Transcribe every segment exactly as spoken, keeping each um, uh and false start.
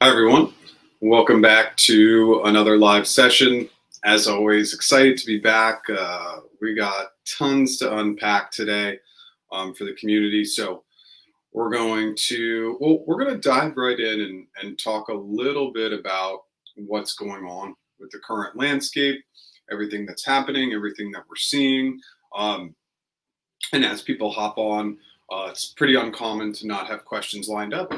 Hi everyone, welcome back to another live session. As always, excited to be back. Uh, we got tons to unpack today um, for the community, so we're going to well, we're going to dive right in and, and talk a little bit about what's going on with the current landscape, everything that's happening, everything that we're seeing. Um, and as people hop on, Uh, it's pretty uncommon to not have questions lined up.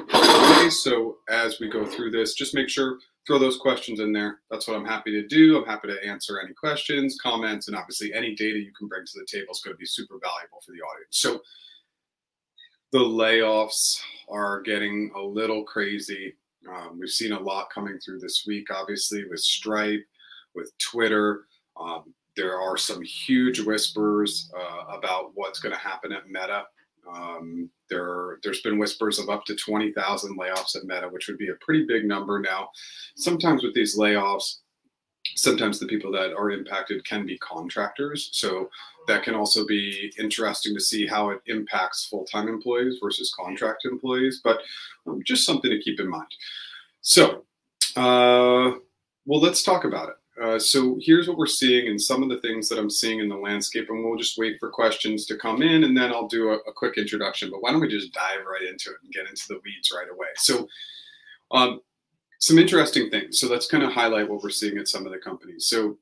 So as we go through this, just make sure, throw those questions in there. That's what I'm happy to do. I'm happy to answer any questions, comments, and obviously any data you can bring to the table is going to be super valuable for the audience. So the layoffs are getting a little crazy. Um, we've seen a lot coming through this week, obviously, with Stripe, with Twitter. Um, there are some huge whispers uh, about what's going to happen at Meta. Um, there, there's been whispers of up to twenty thousand layoffs at Meta, which would be a pretty big number now. Sometimes with these layoffs, sometimes the people that are impacted can be contractors. So that can also be interesting to see how it impacts full-time employees versus contract employees, but um, just something to keep in mind. So, uh, well, let's talk about it. Uh, so here's what we're seeing and some of the things that I'm seeing in the landscape, and we'll just wait for questions to come in and then I'll do a, a quick introduction, but why don't we just dive right into it and get into the weeds right away. So um, some interesting things. So let's kind of highlight what we're seeing at some of the companies. So,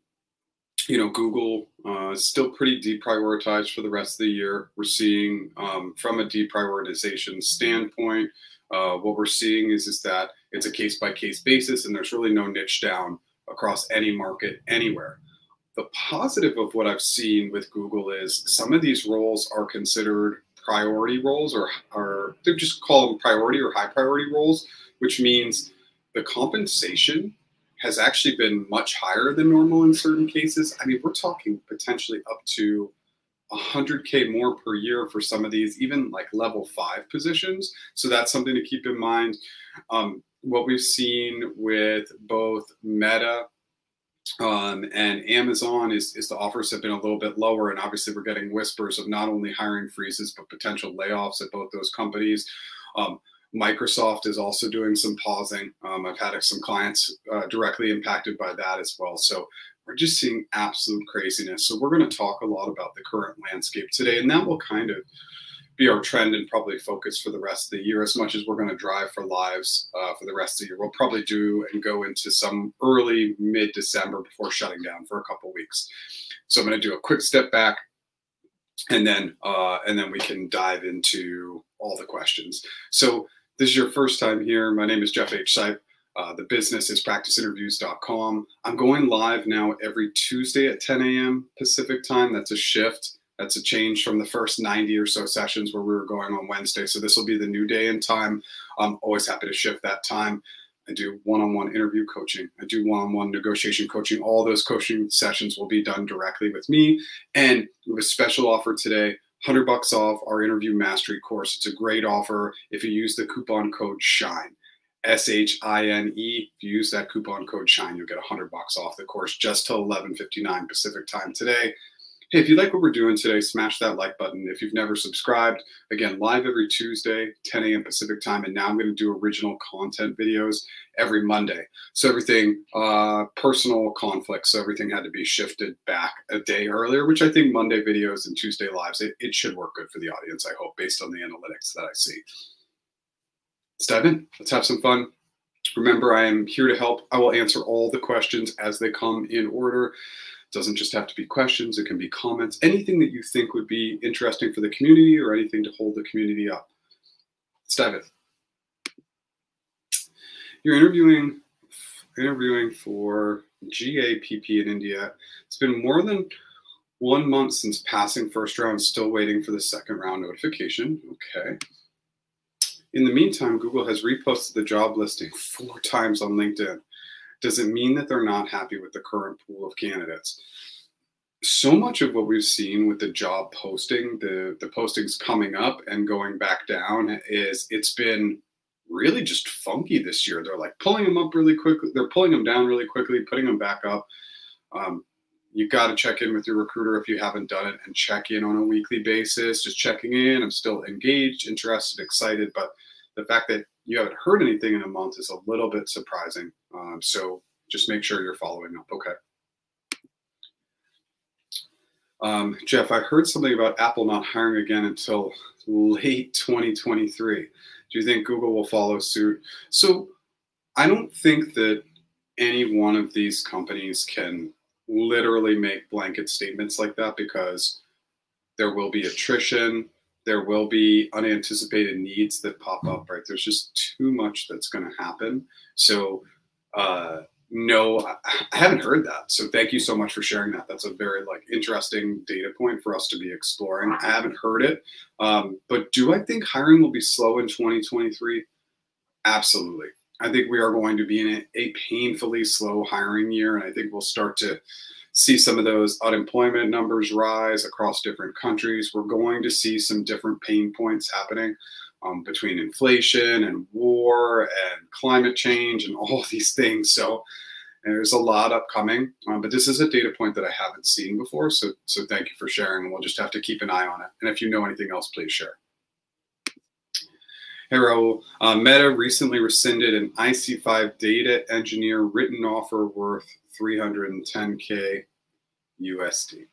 you know, Google uh, is still pretty deprioritized for the rest of the year. We're seeing um, from a deprioritization standpoint, uh, what we're seeing is, is that it's a case by case basis and there's really no niche down across any market, anywhere. The positive of what I've seen with Google is some of these roles are considered priority roles, or, or they just call them priority or high priority roles, which means the compensation has actually been much higher than normal in certain cases. I mean, we're talking potentially up to one hundred K more per year for some of these, even like level five positions. So that's something to keep in mind. Um, what we've seen with both Meta um, and Amazon is, is the offers have been a little bit lower. And obviously we're getting whispers of not only hiring freezes, but potential layoffs at both those companies. Um, Microsoft is also doing some pausing. Um, I've had some clients uh, directly impacted by that as well. So we're just seeing absolute craziness. So we're going to talk a lot about the current landscape today, and that will kind of be our trend and probably focus for the rest of the year, as much as we're going to drive for lives uh, for the rest of the year. We'll probably do and go into some early mid-December before shutting down for a couple weeks. So I'm going to do a quick step back, and then uh, and then we can dive into all the questions. So this is your first time here. My name is Jeff H. Sipe. Uh, the business is practice interviews dot com. I'm going live now every Tuesday at ten A M Pacific time. That's a shift. That's a change from the first ninety or so sessions where we were going on Wednesday. So this will be the new day and time. I'm always happy to shift that time. I do one-on-one interview coaching. I do one-on-one negotiation coaching. All those coaching sessions will be done directly with me. And we have a special offer today, one hundred bucks off our interview mastery course. It's a great offer if you use the coupon code SHINE. S H I N E. If you use that coupon code SHINE, you'll get one hundred bucks off the course just till eleven fifty-nine Pacific time today. Hey, if you like what we're doing today, smash that like button. If you've never subscribed, again, live every Tuesday, ten A M Pacific time, and now I'm going to do original content videos every Monday. So everything, uh, personal conflicts, so everything had to be shifted back a day earlier, which I think Monday videos and Tuesday lives, it, it should work good for the audience, I hope, based on the analytics that I see. Let's dive in. Let's have some fun. Remember, I am here to help. I will answer all the questions as they come in order. It doesn't just have to be questions. It can be comments, anything that you think would be interesting for the community or anything to hold the community up. Let's dive in. You're interviewing, interviewing for G A P P in India. It's been more than one month since passing first round, still waiting for the second round notification. Okay. In the meantime, Google has reposted the job listing four times on LinkedIn. Does it mean that they're not happy with the current pool of candidates? So much of what we've seen with the job posting, the, the postings coming up and going back down, is it's been really just funky this year. They're like pulling them up really quickly. They're pulling them down really quickly, putting them back up. Um, You've got to check in with your recruiter if you haven't done it, and check in on a weekly basis. Just checking in. I'm still engaged, interested, excited. But the fact that you haven't heard anything in a month is a little bit surprising. Um, so just make sure you're following up. Okay. Um, Jeff, I heard something about Apple not hiring again until late twenty twenty-three. Do you think Google will follow suit? So I don't think that any one of these companies can literally make blanket statements like that, because there will be attrition. There will be unanticipated needs that pop up, right? There's just too much that's going to happen. So uh, no, I, I haven't heard that. So thank you so much for sharing that. That's a very like interesting data point for us to be exploring. I haven't heard it. Um, but do I think hiring will be slow in twenty twenty-three? Absolutely. I think we are going to be in a, a painfully slow hiring year, and I think we'll start to see some of those unemployment numbers rise across different countries. We're going to see some different pain points happening um, between inflation and war and climate change and all these things. So there's a lot upcoming, um, but this is a data point that I haven't seen before. So, so thank you for sharing. We'll just have to keep an eye on it. And if you know anything else, please share. Hey Raul, uh, Meta recently rescinded an I C five data engineer written offer worth three hundred ten K U S D.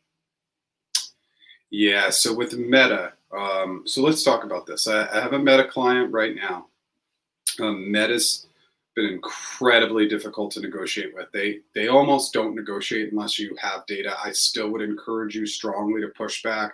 Yeah, so with Meta, um, so let's talk about this. I, I have a Meta client right now. Um, Meta's been incredibly difficult to negotiate with. They, they almost don't negotiate unless you have data. I still would encourage you strongly to push back.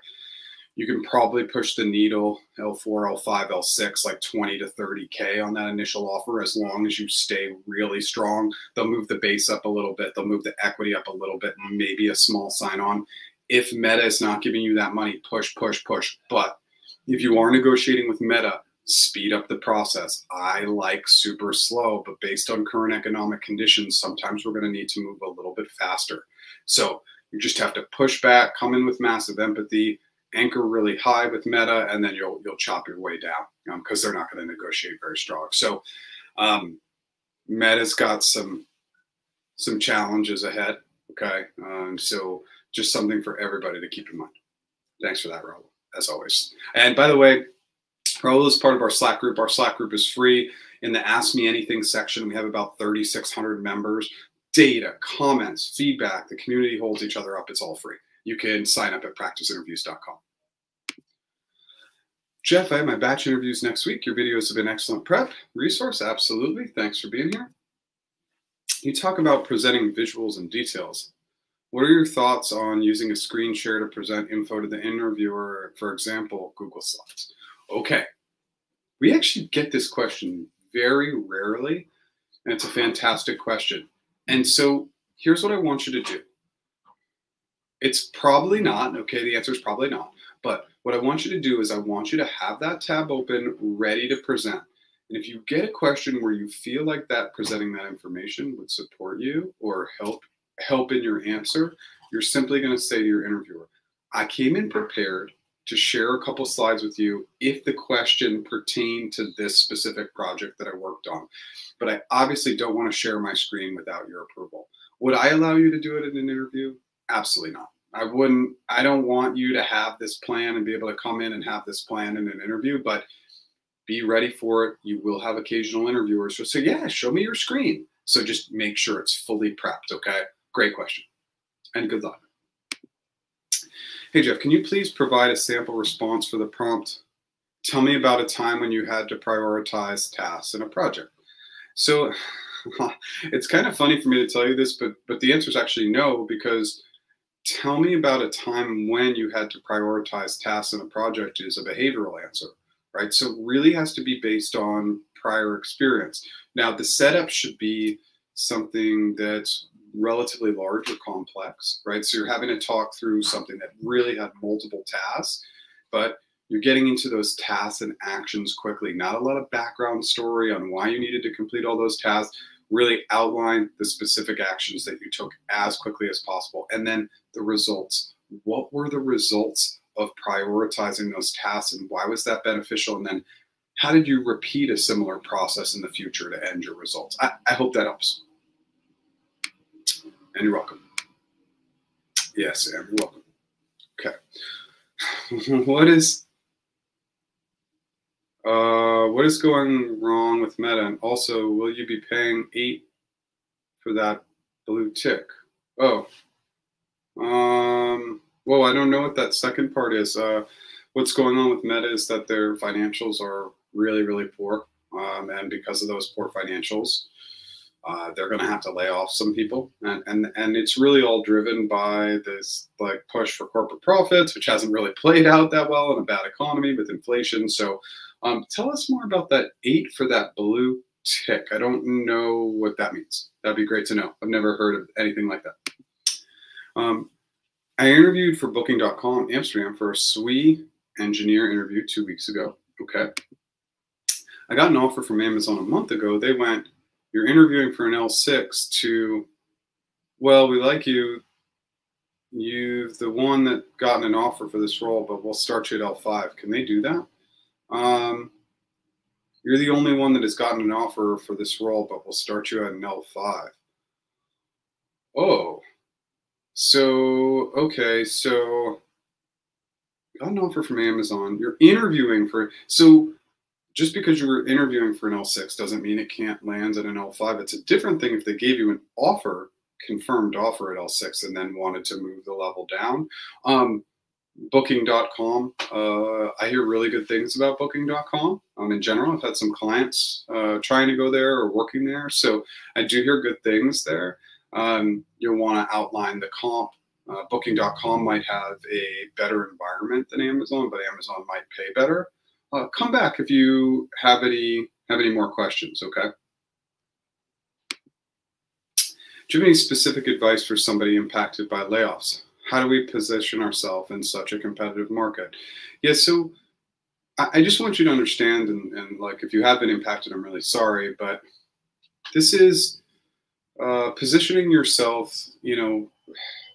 You can probably push the needle L four, L five, L six, like twenty to thirty K on that initial offer, as long as you stay really strong. They'll move the base up a little bit. They'll move the equity up a little bit, maybe a small sign-on. If Meta is not giving you that money, push, push, push. But if you are negotiating with Meta, speed up the process. I like super slow, but based on current economic conditions, sometimes we're going to need to move a little bit faster. So you just have to push back, come in with massive empathy, anchor really high with Meta, and then you'll you'll chop your way down, because um, they're not going to negotiate very strong. So um, Meta's got some some challenges ahead. Okay, um, so just something for everybody to keep in mind. Thanks for that, Raul, as always. And by the way, Raul is part of our Slack group. Our Slack group is free. In the Ask Me Anything section, we have about thirty-six hundred members. Data, comments, feedback. The community holds each other up. It's all free. You can sign up at practice interviews dot com. Jeff, I have my batch interviews next week. Your videos have been excellent prep resource. Absolutely. Thanks for being here. You talk about presenting visuals and details. What are your thoughts on using a screen share to present info to the interviewer, for example, Google Slides? Okay. We actually get this question very rarely, and it's a fantastic question. And so here's what I want you to do. It's probably not, okay, the answer is probably not. But what I want you to do is I want you to have that tab open, ready to present. And if you get a question where you feel like that presenting that information would support you or help, help in your answer, you're simply gonna say to your interviewer, I came in prepared to share a couple slides with you if the question pertained to this specific project that I worked on. But I obviously don't wanna share my screen without your approval. Would I allow you to do it in an interview? Absolutely not. I wouldn't, I don't want you to have this plan and be able to come in and have this plan in an interview, but be ready for it. You will have occasional interviewers who say, yeah, show me your screen. So just make sure it's fully prepped, okay? Great question, and good luck. Hey Jeff, can you please provide a sample response for the prompt? Tell me about a time when you had to prioritize tasks in a project. So it's kind of funny for me to tell you this, but, but the answer is actually no, because tell me about a time when you had to prioritize tasks in a project is a behavioral answer, right? So it really has to be based on prior experience. Now, the setup should be something that's relatively large or complex, right? So you're having to talk through something that really had multiple tasks, but you're getting into those tasks and actions quickly. Not a lot of background story on why you needed to complete all those tasks. Really outline the specific actions that you took as quickly as possible. And then the results. What were the results of prioritizing those tasks, and why was that beneficial? And then how did you repeat a similar process in the future to end your results? I, I hope that helps. And you're welcome. Yes, Sam, you're welcome. Okay. What is, Uh, what is going wrong with Meta? And also, will you be paying eight for that blue tick? Oh, um, well, I don't know what that second part is. Uh, what's going on with Meta is that their financials are really, really poor. Um, and because of those poor financials, uh, they're going to have to lay off some people. And, and, and it's really all driven by this like push for corporate profits, which hasn't really played out that well in a bad economy with inflation. So um, tell us more about that eight for that blue tick. I don't know what that means. That'd be great to know. I've never heard of anything like that. Um, I interviewed for Booking dot com Amsterdam for a S W E engineer interview two weeks ago. Okay. I got an offer from Amazon a month ago. They went, you're interviewing for an L six to, well, we like you. You've the one that gotten an offer for this role, but we'll start you at L five. Can they do that? Um, you're the only one that has gotten an offer for this role, but we'll start you at an L five. Oh, so, okay. So got an offer from Amazon. You're interviewing for, so just because you were interviewing for an L six doesn't mean it can't land at an L five. It's a different thing if they gave you an offer, confirmed offer at L six, and then wanted to move the level down. Um, Booking dot com, uh, I hear really good things about Booking dot com um, in general. I've had some clients uh, trying to go there or working there. So I do hear good things there. Um, you'll want to outline the comp. Uh, Booking dot com might have a better environment than Amazon, but Amazon might pay better. Uh, come back if you have any have any more questions, okay? Do you have any specific advice for somebody impacted by layoffs? How do we position ourselves in such a competitive market? Yeah, so I, I just want you to understand, and, and like if you have been impacted, I'm really sorry, but this is uh, positioning yourself, you know,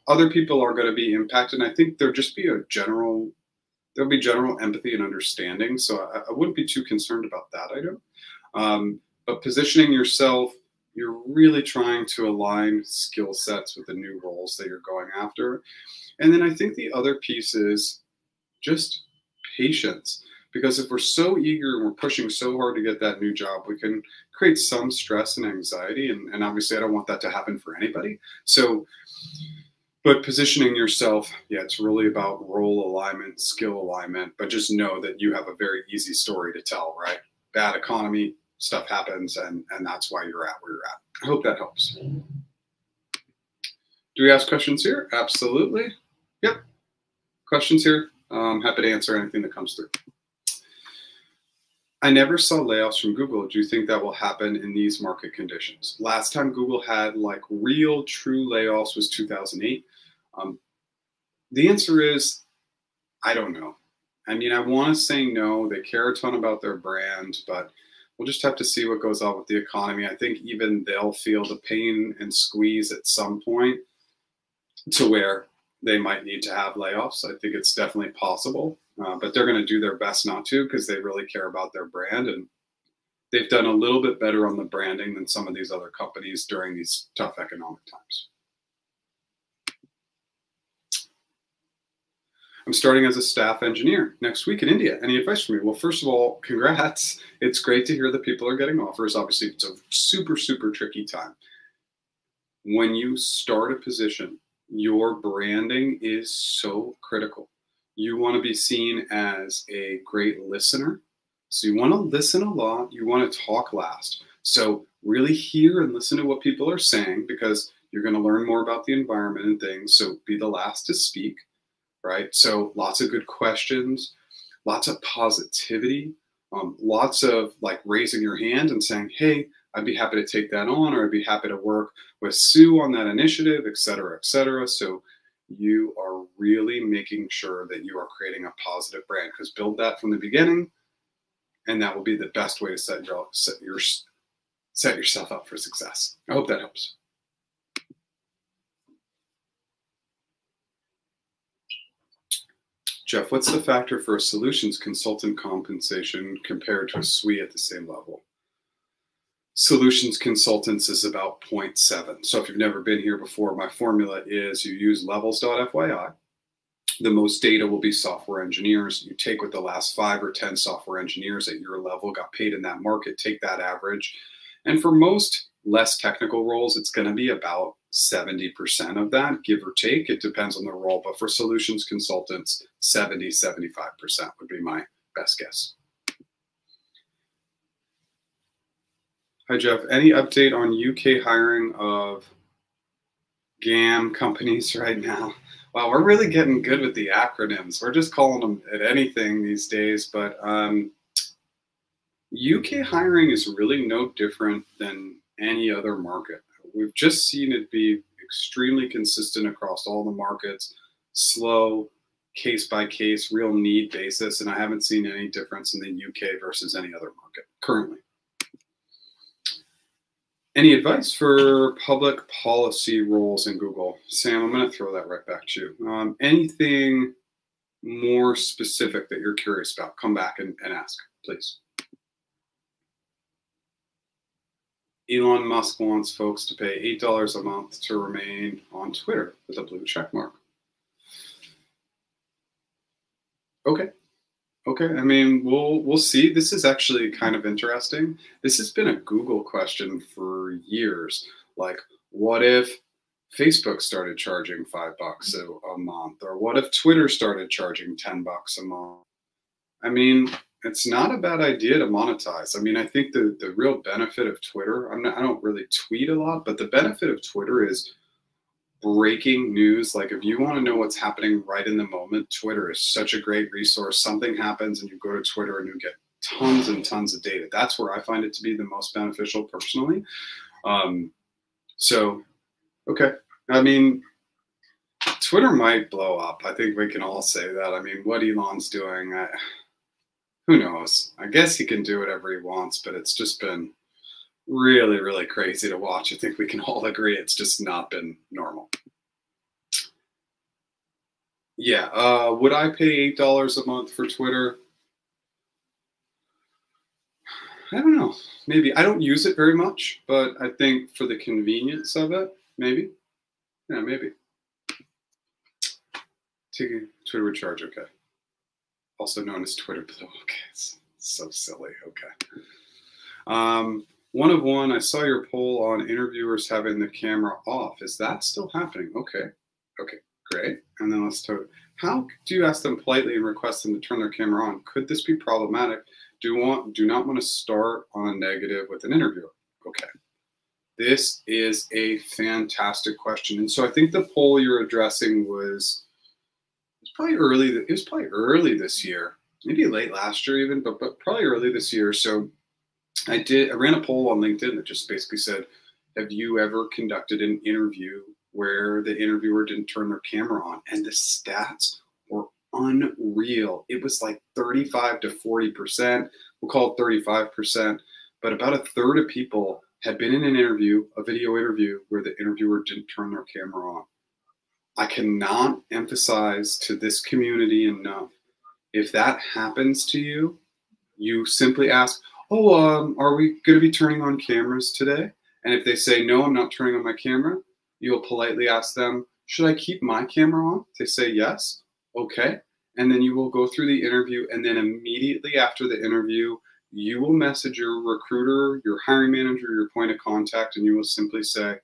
other people are going to be impacted, and I think there'll just be a general There'll be general empathy and understanding, so I, I wouldn't be too concerned about that, I don't. Um, but positioning yourself, you're really trying to align skill sets with the new roles that you're going after. And then I think the other piece is just patience, because if we're so eager and we're pushing so hard to get that new job, we can create some stress and anxiety, and, and obviously I don't want that to happen for anybody. So. But positioning yourself, yeah, it's really about role alignment, skill alignment, but just know that you have a very easy story to tell, right? Bad economy, stuff happens, and, and that's why you're at where you're at. I hope that helps. Do we ask questions here? Absolutely. Yep. Questions here? I'm happy to answer anything that comes through. I never saw layoffs from Google. Do you think that will happen in these market conditions? Last time Google had like real true layoffs was two thousand eight. Um, the answer is, I don't know. I mean, I want to say no. They care a ton about their brand, but we'll just have to see what goes on with the economy. I think even they'll feel the pain and squeeze at some point to where they might need to have layoffs. I think it's definitely possible, uh, but they're going to do their best not to because they really care about their brand. And they've done a little bit better on the branding than some of these other companies during these tough economic times. I'm starting as a staff engineer next week in India. Any advice for me? Well, first of all, congrats. It's great to hear that people are getting offers. Obviously, it's a super, super tricky time. When you start a position, your branding is so critical. You want to be seen as a great listener. So you want to listen a lot. You want to talk last. So really hear and listen to what people are saying because you're going to learn more about the environment and things. So be the last to speak, right? So lots of good questions, lots of positivity, um, lots of like raising your hand and saying, hey, I'd be happy to take that on, or I'd be happy to work with Sue on that initiative, et cetera, et cetera. So you are really making sure that you are creating a positive brand, because build that from the beginning, and that will be the best way to set, your, set, your, set yourself up for success. I hope that helps. Jeff, what's the factor for a solutions consultant compensation compared to a S W E at the same level? Solutions consultants is about zero point seven. So if you've never been here before, my formula is you use levels dot F Y I the most data will be software engineers. You take what the last five or ten software engineers at your level got paid in that market, take that average. And for most less technical roles, it's going to be about seventy percent of that, give or take. It depends on the role. But for solutions consultants, seventy, seventy-five percent would be my best guess. Hi, Jeff. Any update on U K hiring of G A M companies right now? Wow, we're really getting good with the acronyms. We're just calling them at anything these days. But um, U K hiring is really no different than any other market. We've just seen it be extremely consistent across all the markets, slow, case by case, real need basis. And I haven't seen any difference in the U K versus any other market currently. Any advice for public policy roles in Google? Sam, I'm going to throw that right back to you. Um, anything more specific that you're curious about, come back and, and ask, please. Elon Musk wants folks to pay eight dollars a month to remain on Twitter with a blue check mark. Okay. Okay, I mean, we'll we'll see. This is actually kind of interesting. This has been a Google question for years. Like, what if Facebook started charging five bucks a, a month? Or what if Twitter started charging ten bucks a month? I mean, it's not a bad idea to monetize. I mean, I think the, the real benefit of Twitter, I'm not, I don't really tweet a lot, but the benefit of Twitter is breaking news. Like, if you want to know what's happening right in the moment, Twitter is such a great resource. Something happens and you go to Twitter and you get tons and tons of data. That's where I find it to be the most beneficial personally. Um, so, okay. I mean, Twitter might blow up. I think we can all say that. I mean, what Elon's doing, I, who knows? I guess he can do whatever he wants, but it's just been really, really crazy to watch. I think we can all agree it's just not been normal. Yeah, uh, would I pay eight dollars a month for Twitter? I don't know, maybe. I don't use it very much, but I think for the convenience of it, maybe. Yeah, maybe. Twitter would charge, okay. Also known as Twitter Blue, okay, it's so silly, okay. Um, One of one, I saw your poll on interviewers having the camera off. Is that still happening? Okay. Okay, great. And then let's talk. How do you ask them politely and request them to turn their camera on? Could this be problematic? Do you want, do not want to start on a negative with an interviewer? Okay. This is a fantastic question. And so I think the poll you're addressing was, it was probably early, it was probably early this year, maybe late last year even, but, but probably early this year. So I did. I ran a poll on LinkedIn that just basically said, have you ever conducted an interview where the interviewer didn't turn their camera on? And the stats were unreal. It was like thirty-five to forty percent. We'll call it thirty-five percent. But about a third of people had been in an interview, a video interview, where the interviewer didn't turn their camera on. I cannot emphasize to this community enough, if that happens to you, you simply ask, oh, um, are we going to be turning on cameras today? And if they say, no, I'm not turning on my camera, you'll politely ask them, should I keep my camera on? If they say yes, okay. And then you will go through the interview. And then immediately after the interview, you will message your recruiter, your hiring manager, your point of contact, and you will simply say,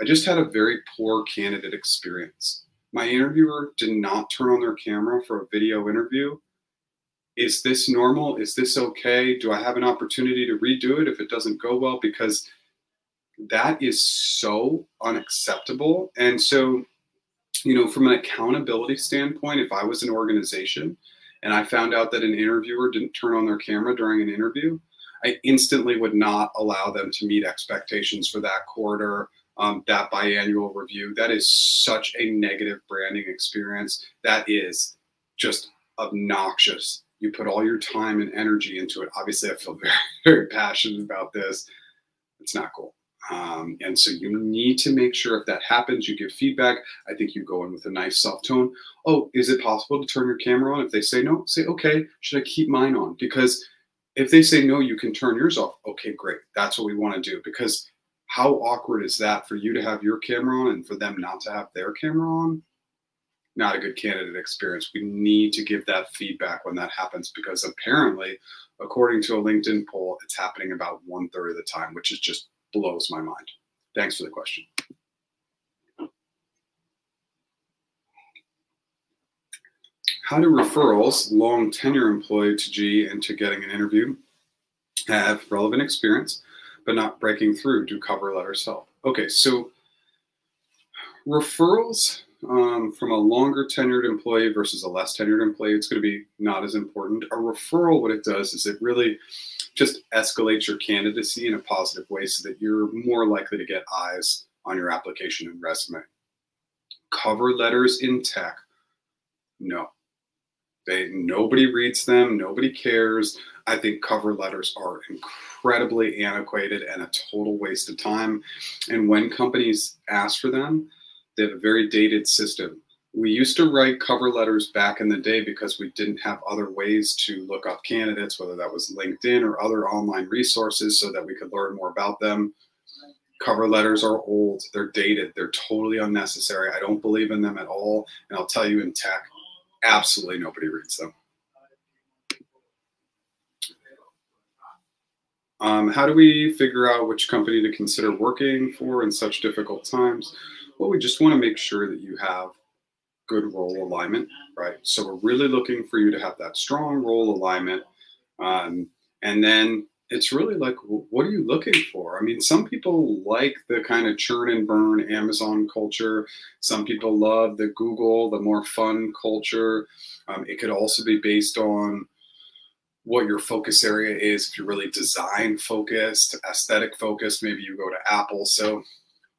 I just had a very poor candidate experience. My interviewer did not turn on their camera for a video interview. Is this normal? Is this okay? Do I have an opportunity to redo it if it doesn't go well? Because that is so unacceptable. And so, you know, from an accountability standpoint, if I was an organization and I found out that an interviewer didn't turn on their camera during an interview, I instantly would not allow them to meet expectations for that quarter, um, that biannual review. That is such a negative branding experience. That is just obnoxious. You put all your time and energy into it. Obviously, I feel very, very passionate about this. It's not cool. Um, and so you need to make sure if that happens, you give feedback. I think you go in with a nice soft tone. Oh, is it possible to turn your camera on? If they say no, say, okay, should I keep mine on? Because if they say no, you can turn yours off. Okay, great. That's what we want to do. Because how awkward is that for you to have your camera on and for them not to have their camera on? not a good candidate experience. We need to give that feedback when that happens, because apparently, according to a LinkedIn poll, it's happening about one third of the time, which is just blows my mind. Thanks for the question. How do referrals, long tenure employee to G into getting an interview, have relevant experience, but not breaking through? Do cover letters help? Okay, so referrals um, from a longer tenured employee versus a less tenured employee, it's going to be not as important. A referral, what it does is it really just escalates your candidacy in a positive way so that you're more likely to get eyes on your application and resume. Cover letters in tech, no. They, nobody reads them, nobody cares. I think cover letters are incredibly antiquated and a total waste of time. And when companies ask for them, they have a very dated system. We used to write cover letters back in the day because we didn't have other ways to look up candidates, whether that was LinkedIn or other online resources, so that we could learn more about them. Cover letters are old, they're dated, they're totally unnecessary. I don't believe in them at all. And I'll tell you, in tech, absolutely nobody reads them. Um, how do we figure out which company to consider working for in such difficult times? Well, we just want to make sure that you have good role alignment, right? So we're really looking for you to have that strong role alignment. Um, and then it's really like, what are you looking for? I mean, some people like the kind of churn and burn Amazon culture. Some people love the Google, the more fun culture. Um, it could also be based on what your focus area is. If you're really design focused, aesthetic focused, maybe you go to Apple. So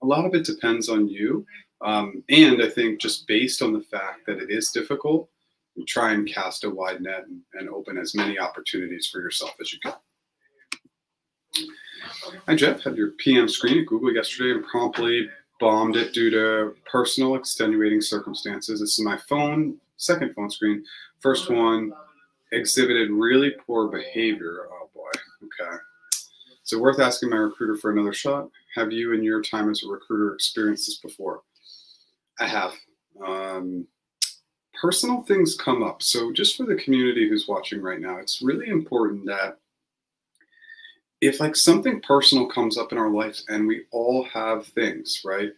a lot of it depends on you. Um, and I think just based on the fact that it is difficult, you try and cast a wide net and, and open as many opportunities for yourself as you can. Hi, Jeff. Had your P M screen at Google yesterday and promptly bombed it due to personal extenuating circumstances. This is my phone, second phone screen. First one exhibited really poor behavior. Oh, boy. Okay. So worth asking my recruiter for another shot. Have you, in your time as a recruiter, experienced this before? I have. Um, personal things come up. So just for the community who's watching right now, it's really important that if like something personal comes up in our lives, and we all have things, right,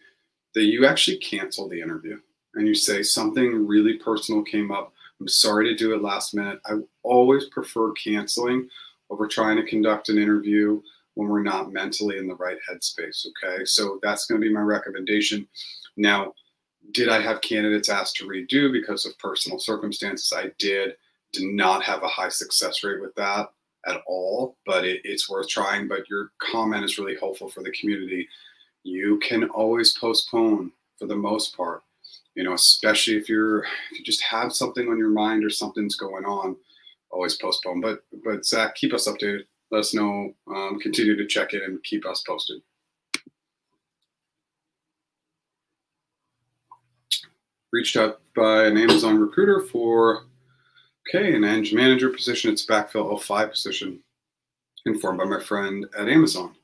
that you actually cancel the interview and you say something really personal came up. I'm sorry to do it last minute. I always prefer canceling over trying to conduct an interview when we're not mentally in the right headspace. Okay, so that's going to be my recommendation. Now, did I have candidates asked to redo because of personal circumstances? I did. Did not have a high success rate with that at all, but it, it's worth trying. But your comment is really helpful for the community. You can always postpone for the most part, you know, especially if you're, if you just have something on your mind or something's going on, always postpone. But, but Zach, keep us updated. Let us know, um, continue to check in and keep us posted. Reached out by an Amazon recruiter for, okay, an Eng manager position. It's backfill L five position, informed by my friend at Amazon.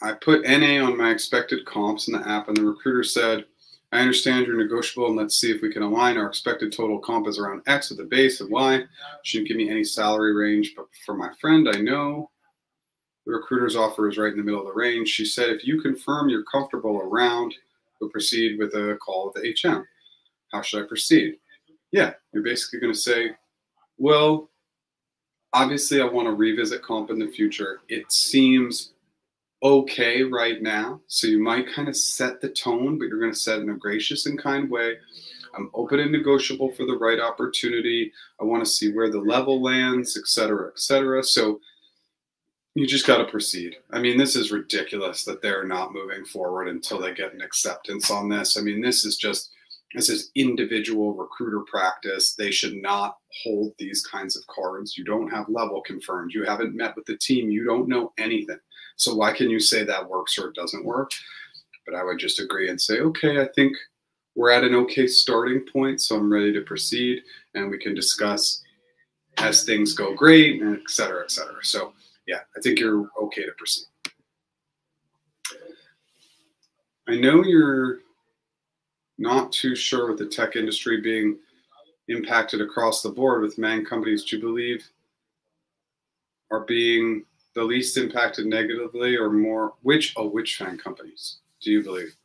I put N A on my expected comps in the app, and the recruiter said, I understand you're negotiable, and let's see if we can align. Our expected total comp is around X with the base and Y. Shouldn't give me any salary range, but for my friend, I know the recruiter's offer is right in the middle of the range. She said, if you confirm you're comfortable around, we'll proceed with a call with the H M. How should I proceed? Yeah, you're basically going to say, well, obviously I want to revisit comp in the future. It seems okay right now. So you might kind of set the tone, but you're going to set it in a gracious and kind way. I'm open and negotiable for the right opportunity. I want to see where the level lands, et cetera, et cetera. So you just got to proceed. I mean, this is ridiculous that they're not moving forward until they get an acceptance on this. I mean, this is just, this is individual recruiter practice. They should not hold these kinds of cards. You don't have level confirmed. You haven't met with the team. You don't know anything. So why can you say that works or it doesn't work? But I would just agree and say, okay, I think we're at an okay starting point, so I'm ready to proceed, and we can discuss as things go great, and et cetera, et cetera. So yeah, I think you're okay to proceed. I know you're Not too sure with the tech industry being impacted across the board with man companies to believe are being the least impacted negatively or more, which, oh, which fan companies do you believe?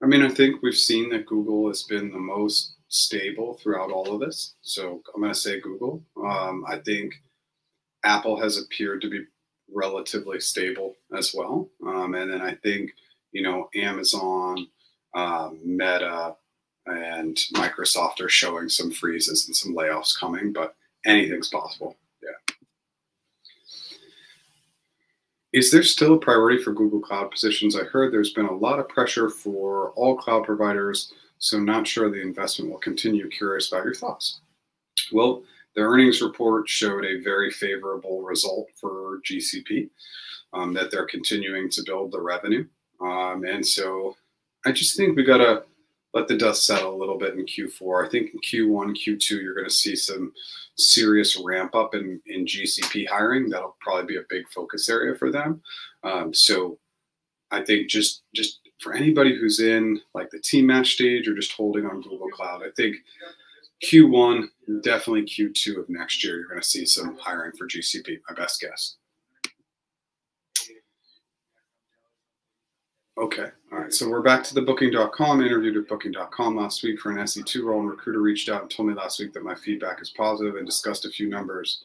I mean, I think we've seen that Google has been the most stable throughout all of this. So I'm going to say Google. Um, I think Apple has appeared to be relatively stable as well. Um, and then I think, you know, Amazon, uh, Meta, and Microsoft are showing some freezes and some layoffs coming, but anything's possible. Yeah. Is there still a priority for Google Cloud positions? I heard there's been a lot of pressure for all cloud providers, so not sure the investment will continue. Curious about your thoughts. Well, the earnings report showed a very favorable result for G C P, um, that they're continuing to build the revenue. Um, and so I just think we got to let the dust settle a little bit in Q four. I think in Q one, Q two, you're going to see some serious ramp up in, in G C P hiring. That'll probably be a big focus area for them. Um, so I think just, just for anybody who's in like the team match stage or just holding on Google Cloud, I think Q one, definitely Q two of next year, you're going to see some hiring for G C P, my best guess. Okay. All right. So we're back to the Booking dot com. Interviewed with Booking dot com last week for an S E two role, and recruiter reached out and told me last week that my feedback is positive and discussed a few numbers.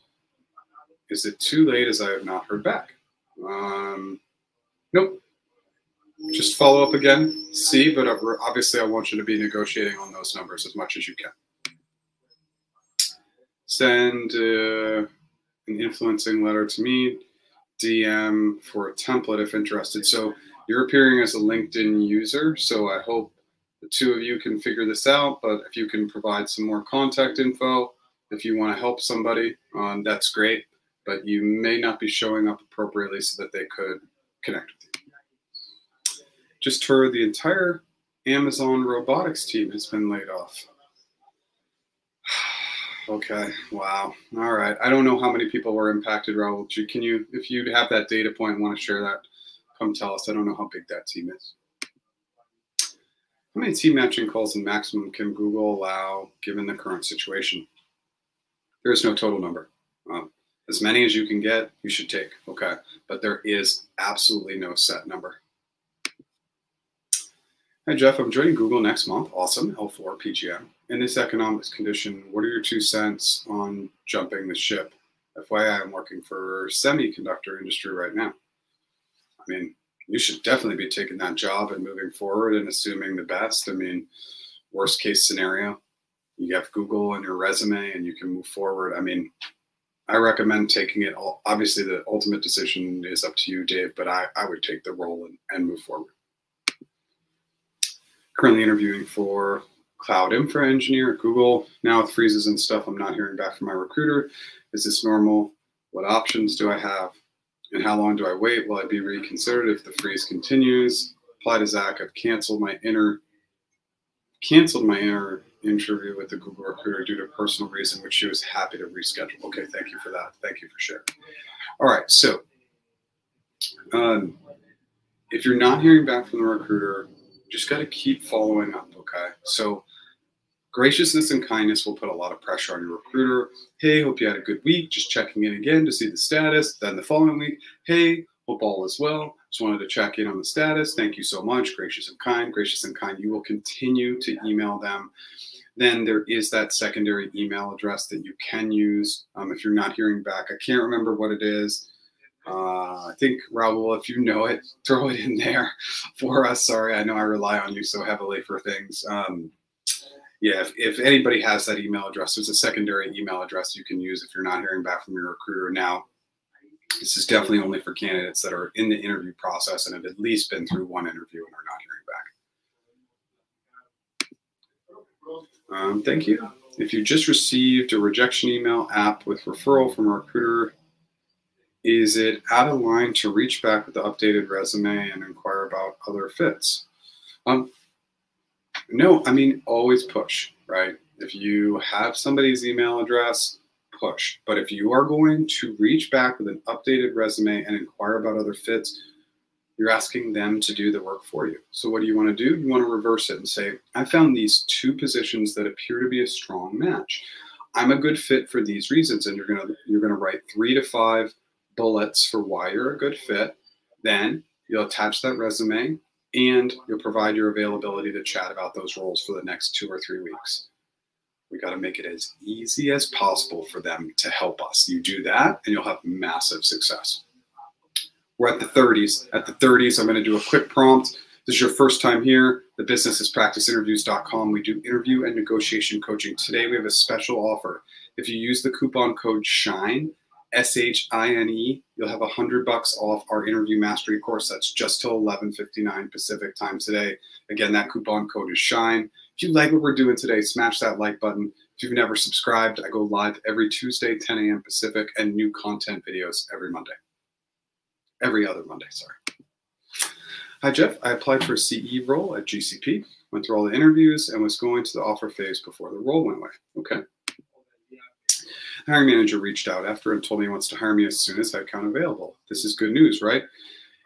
Is it too late as I have not heard back? Um, nope. Just follow up again, see, but obviously I want you to be negotiating on those numbers as much as you can. Send uh, an influencing letter to me, D M for a template if interested. So you're appearing as a LinkedIn user, so I hope the two of you can figure this out, but if you can provide some more contact info, if you want to help somebody, um, that's great, but you may not be showing up appropriately so that they could connect with you. Just heard the entire Amazon robotics team has been laid off. Okay, wow, all right. I don't know how many people were impacted, Raul. Can you, if you have that data point and want to share that, come tell us. I don't know how big that team is. How many team matching calls in maximum can Google allow given the current situation? There is no total number. Um, as many as you can get, you should take, okay? But there is absolutely no set number. Hi, Jeff, I'm joining Google next month. Awesome, L four P G M. In this economics condition, what are your two cents on jumping the ship? F Y I, I'm working for semiconductor industry right now. I mean, you should definitely be taking that job and moving forward and assuming the best. I mean, worst case scenario, you have Google and your resume and you can move forward. I mean, I recommend taking it all. Obviously, the ultimate decision is up to you, Dave, but I, I would take the role and, and move forward. Currently interviewing for cloud infra engineer at Google. Now with freezes and stuff, I'm not hearing back from my recruiter. Is this normal? What options do I have? And how long do I wait? Will I be reconsidered if the freeze continues? Apply to Zach. I've canceled my inner canceled my inner interview with the Google recruiter due to personal reason, which she was happy to reschedule. Okay, thank you for that. Thank you for sharing. All right, so um, if you're not hearing back from the recruiter, just got to keep following up. Okay, so graciousness and kindness will put a lot of pressure on your recruiter. Hey, hope you had a good week. Just checking in again to see the status. Then the following week, hey, hope all is well. Just wanted to check in on the status. Thank you so much. Gracious and kind, gracious and kind. You will continue to email them. Then there is that secondary email address that you can use um, if you're not hearing back. I can't remember what it is. Uh, I think, Raul, if you know it, throw it in there for us. Sorry, I know I rely on you so heavily for things. Um, Yeah, if, if anybody has that email address, there's a secondary email address you can use if you're not hearing back from your recruiter. Now, this is definitely only for candidates that are in the interview process and have at least been through one interview and are not hearing back. Um, thank you. If you just received a rejection email app with referral from a recruiter, is it out of line to reach back with the updated resume and inquire about other fits? Um, No, I mean, always push, right? If you have somebody's email address, push. But if you are going to reach back with an updated resume and inquire about other fits, You're asking them to do the work for you. So what do you want to do? You want to reverse it and say, I found these two positions that appear to be a strong match. I'm a good fit for these reasons. And you're going to, you're going to write three to five bullets for why you're a good fit. Then you'll attach that resume and you'll provide your availability to chat about those roles for the next two or three weeks. We got to make it as easy as possible for them to help us. You do that and you'll have massive success. We're at the thirties. At the thirties, I'm going to do a quick prompt. This is your first time here. The business is practice interviews dot com. We do interview and negotiation coaching. Today, we have a special offer. If you use the coupon code SHINE, S H I N E, you'll have one hundred bucks off our interview mastery course. That's just till eleven fifty-nine Pacific time today. Again, that coupon code is SHINE. If you like what we're doing today, smash that like button. If you've never subscribed, I go live every Tuesday, ten A M Pacific, and new content videos every Monday. Every other Monday, sorry. Hi, Jeff. I applied for a C E role at G C P, went through all the interviews, and was going to the offer phase before the role went away. Okay. The hiring manager reached out after and told me he wants to hire me as soon as I become available. This is good news, right?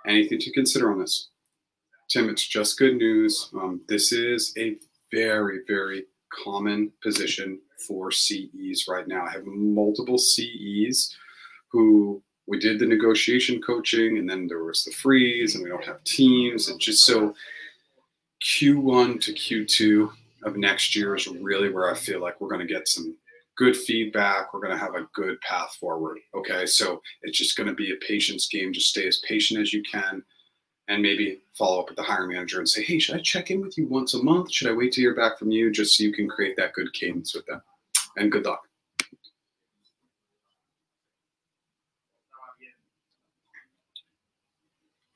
Anything to consider on this? Tim, it's just good news. Um, this is a very, very common position for C Es right now. I have multiple C Es who... we did the negotiation coaching and then there was the freeze and we don't have teams. And just so Q one to Q two of next year is really where I feel like we're going to get some good feedback. We're going to have a good path forward. Okay. So it's just going to be a patience game. Just stay as patient as you can and maybe follow up with the hiring manager and say, hey, should I check in with you once a month? Should I wait to hear back from you? Just so you can create that good cadence with them, and good luck.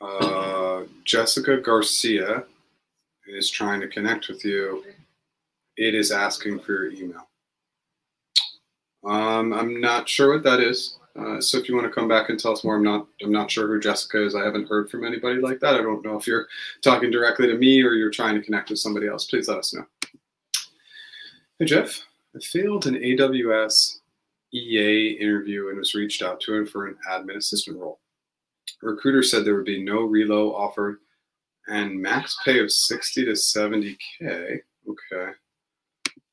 Uh, Jessica Garcia is trying to connect with you. It is asking for your email. Um, I'm not sure what that is. Uh, so if you want to come back and tell us more, I'm not, I'm not sure who Jessica is. I haven't heard from anybody like that. I don't know if you're talking directly to me or you're trying to connect with somebody else. Please let us know. Hey, Jeff, I failed an A W S E A interview and was reached out to him for an admin assistant role. A recruiter said there would be no reload offered and max pay of sixty to seventy K. Okay.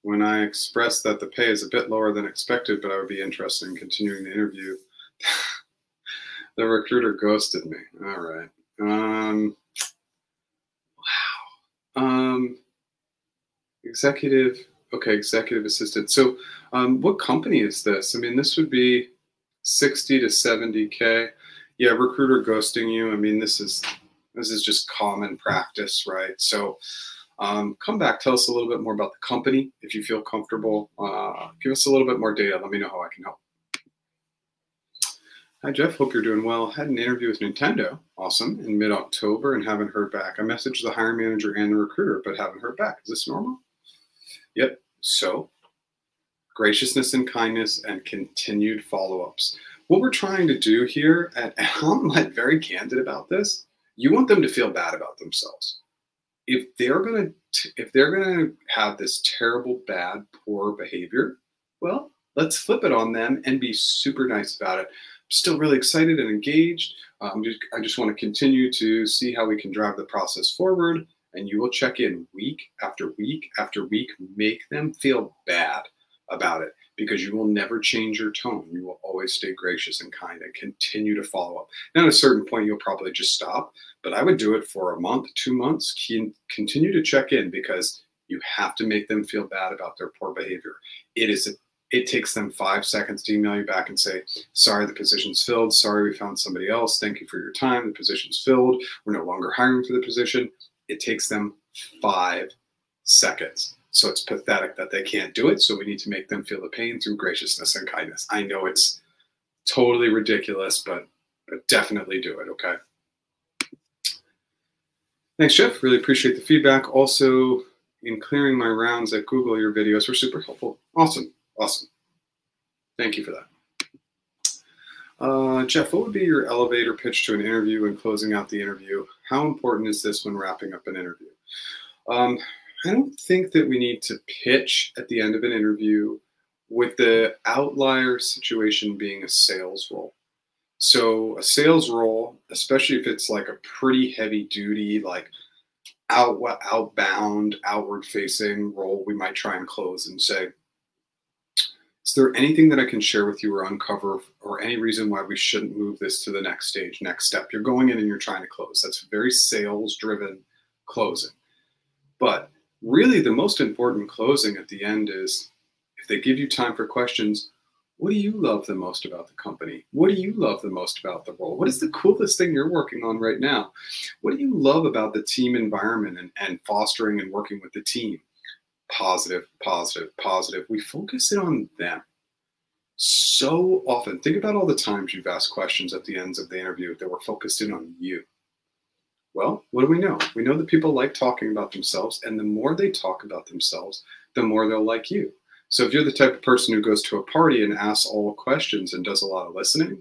When I expressed that the pay is a bit lower than expected, but I would be interested in continuing the interview, the recruiter ghosted me. All right. Um, wow. Um, executive. Okay. Executive assistant. So um, what company is this? I mean, this would be sixty to seventy K. Yeah, recruiter ghosting you. I mean, this is this is just common practice, right? So um, come back, tell us a little bit more about the company if you feel comfortable. Uh, give us a little bit more data. Let me know how I can help. Hi, Jeff. Hope you're doing well. Had an interview with Nintendo, awesome, in mid-October and haven't heard back. I messaged the hiring manager and the recruiter, but haven't heard back. Is this normal? Yep. So graciousness and kindness and continued follow-ups. What we're trying to do here, and I'm like very candid about this, you want them to feel bad about themselves. If they're gonna, if they're gonna have this terrible, bad, poor behavior, well, let's flip it on them and be super nice about it. I'm still really excited and engaged. Um, just, I just want to continue to see how we can drive the process forward. And you will check in week after week after week. Make them feel bad about it, because you will never change your tone. You will always stay gracious and kind and continue to follow up. And at a certain point, you'll probably just stop, but I would do it for a month, two months, continue to check in, because you have to make them feel bad about their poor behavior. It is, it takes them five seconds to email you back and say, sorry, the position's filled. Sorry, we found somebody else. Thank you for your time. The position's filled. We're no longer hiring for the position. It takes them five seconds. So it's pathetic that they can't do it. So we need to make them feel the pain through graciousness and kindness. I know it's totally ridiculous, but, but definitely do it, okay? Thanks, Jeff. Really appreciate the feedback. Also, in clearing my rounds at Google, your videos were super helpful. Awesome. Awesome. Thank you for that. Uh, Jeff, what would be your elevator pitch to an interview and closing out the interview? How important is this when wrapping up an interview? Um, I don't think that we need to pitch at the end of an interview, with the outlier situation being a sales role. So a sales role, especially if it's like a pretty heavy duty, like out, outbound, outward facing role, we might try and close and say, is there anything that I can share with you or uncover or any reason why we shouldn't move this to the next stage, next step? You're going in and you're trying to close. That's very sales driven closing. But really the most important closing at the end is if they give you time for questions, what do you love the most about the company? What do you love the most about the role? What is the coolest thing you're working on right now? What do you love about the team environment and, and fostering and working with the team? Positive, positive, positive. We focus it on them so often. Think about all the times you've asked questions at the ends of the interview that were focused in on you. Well, what do we know? We know that people like talking about themselves, and the more they talk about themselves, the more they'll like you. So if you're the type of person who goes to a party and asks all questions and does a lot of listening,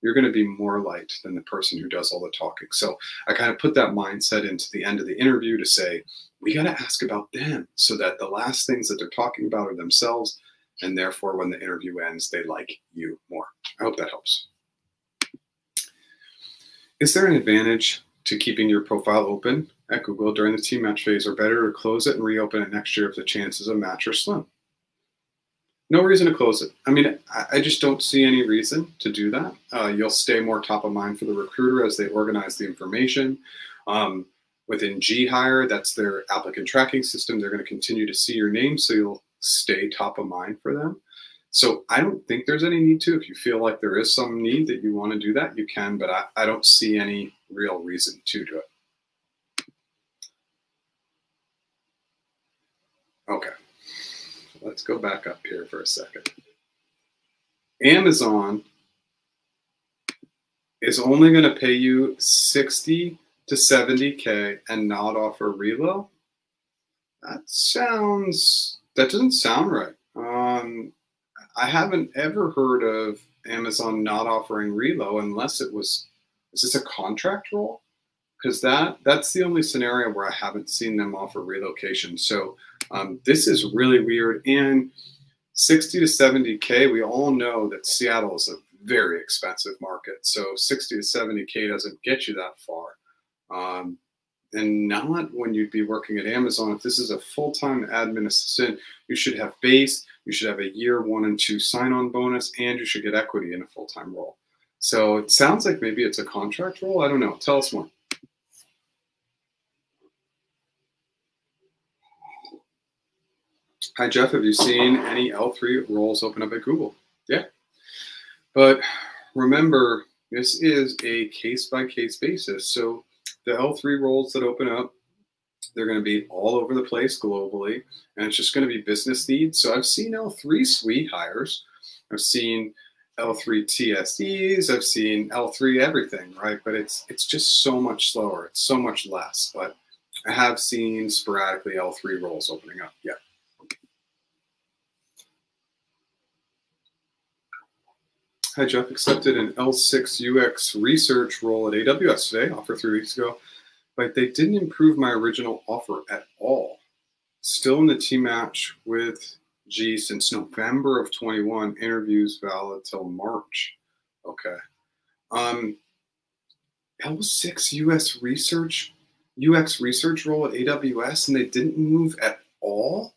you're going to be more liked than the person who does all the talking. So I kind of put that mindset into the end of the interview to say, we got to ask about them so that the last things that they're talking about are themselves. And therefore, when the interview ends, they like you more. I hope that helps. Is there an advantage to keeping your profile open at Google during the team match phase, or better to close it and reopen it next year if the chances of match are slim? No reason to close it. I mean, I just don't see any reason to do that. Uh, you'll stay more top of mind for the recruiter as they organize the information. Um, within G hire, that's their applicant tracking system. They're going to continue to see your name, so you'll stay top of mind for them. So I don't think there's any need to. If you feel like there is some need that you want to do that, you can, but I, I don't see any real reason to do it. Okay. Let's go back up here for a second. Amazon is only going to pay you sixty to seventy K and not offer relo. That sounds, that doesn't sound right. Um, I haven't ever heard of Amazon not offering relo unless it was, is this a contract role? Because that, that's the only scenario where I haven't seen them offer relocation. So um, this is really weird. And sixty to seventy K, we all know that Seattle is a very expensive market. So sixty to seventy K doesn't get you that far. Um, and not when you'd be working at Amazon. If this is a full-time admin assistant, you should have base, you should have a year one and two sign-on bonus, and you should get equity in a full-time role. So it sounds like maybe it's a contract role. I don't know. Tell us more. Hi, Jeff, have you seen any L three roles open up at Google? Yeah. But remember, this is a case-by-case basis. So the L three roles that open up, they're going to be all over the place globally, and it's just going to be business needs. So I've seen L three S W E hires. I've seen L three T S Es. I've seen L three everything, right? But it's, it's just so much slower. It's so much less. But I have seen sporadically L three roles opening up, yeah. Hi, Jeff. Accepted an L six U X research role at A W S today, offer three weeks ago, but they didn't improve my original offer at all. Still in the team match with G since November of twenty-one, interviews valid till March. Okay. Um, L six U S research, U X research role at A W S, and they didn't move at all?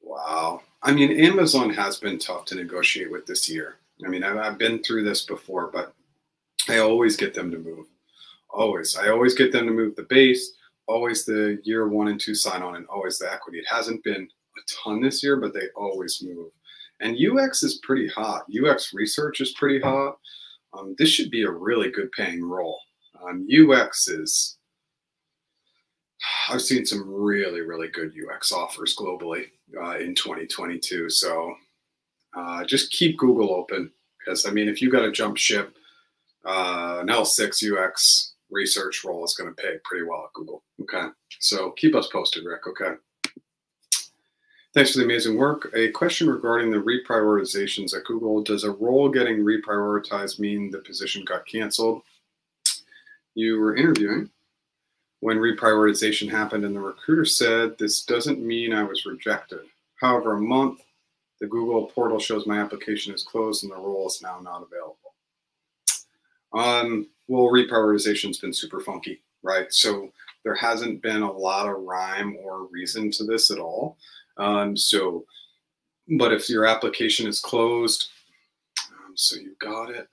Wow. I mean, Amazon has been tough to negotiate with this year. I mean, I've, I've been through this before, but I always get them to move. Always. I always get them to move the base, always the year one and two sign-on, and always the equity. It hasn't been a ton this year, but they always move. And U X is pretty hot. U X research is pretty hot. Um, this should be a really good paying role. Um, U X is... I've seen some really, really good U X offers globally uh, in twenty twenty-two. So uh, just keep Google open because, I mean, if you got to jump ship, uh, an L six U X research role is going to pay pretty well at Google. Okay. So keep us posted, Rick. Okay. Thanks for the amazing work. A question regarding the reprioritizations at Google. Does a role getting reprioritized mean the position got canceled? You were interviewing when reprioritization happened and the recruiter said, this doesn't mean I was rejected. However, a month, The Google portal shows my application is closed and the role is now not available. Um, well, reprioritization's been super funky, right? So there hasn't been a lot of rhyme or reason to this at all. Um, so, but if your application is closed, um, so you got it.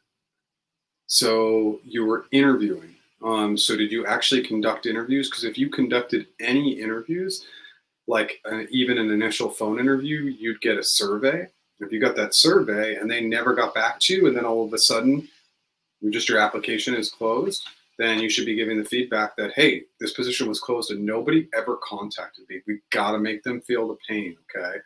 So you were interviewing. Um, so did you actually conduct interviews? Because if you conducted any interviews, like an, even an initial phone interview, you'd get a survey. If you got that survey and they never got back to you, and then all of a sudden, you're just your application is closed, then you should be giving the feedback that, hey, this position was closed and nobody ever contacted me. We got to make them feel the pain, okay?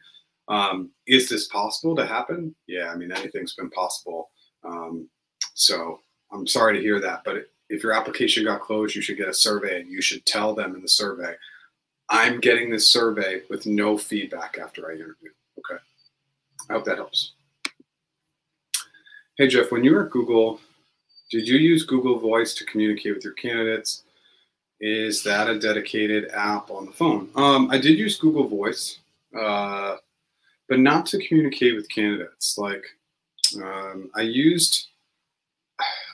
Um, is this possible to happen? Yeah, I mean, anything's been possible. Um, so I'm sorry to hear that, but it, if your application got closed, you should get a survey and you should tell them in the survey, I'm getting this survey with no feedback after I interview, okay? I hope that helps. Hey, Jeff, when you were at Google, did you use Google Voice to communicate with your candidates? Is that a dedicated app on the phone? Um, I did use Google Voice, uh, but not to communicate with candidates. Like um, I used,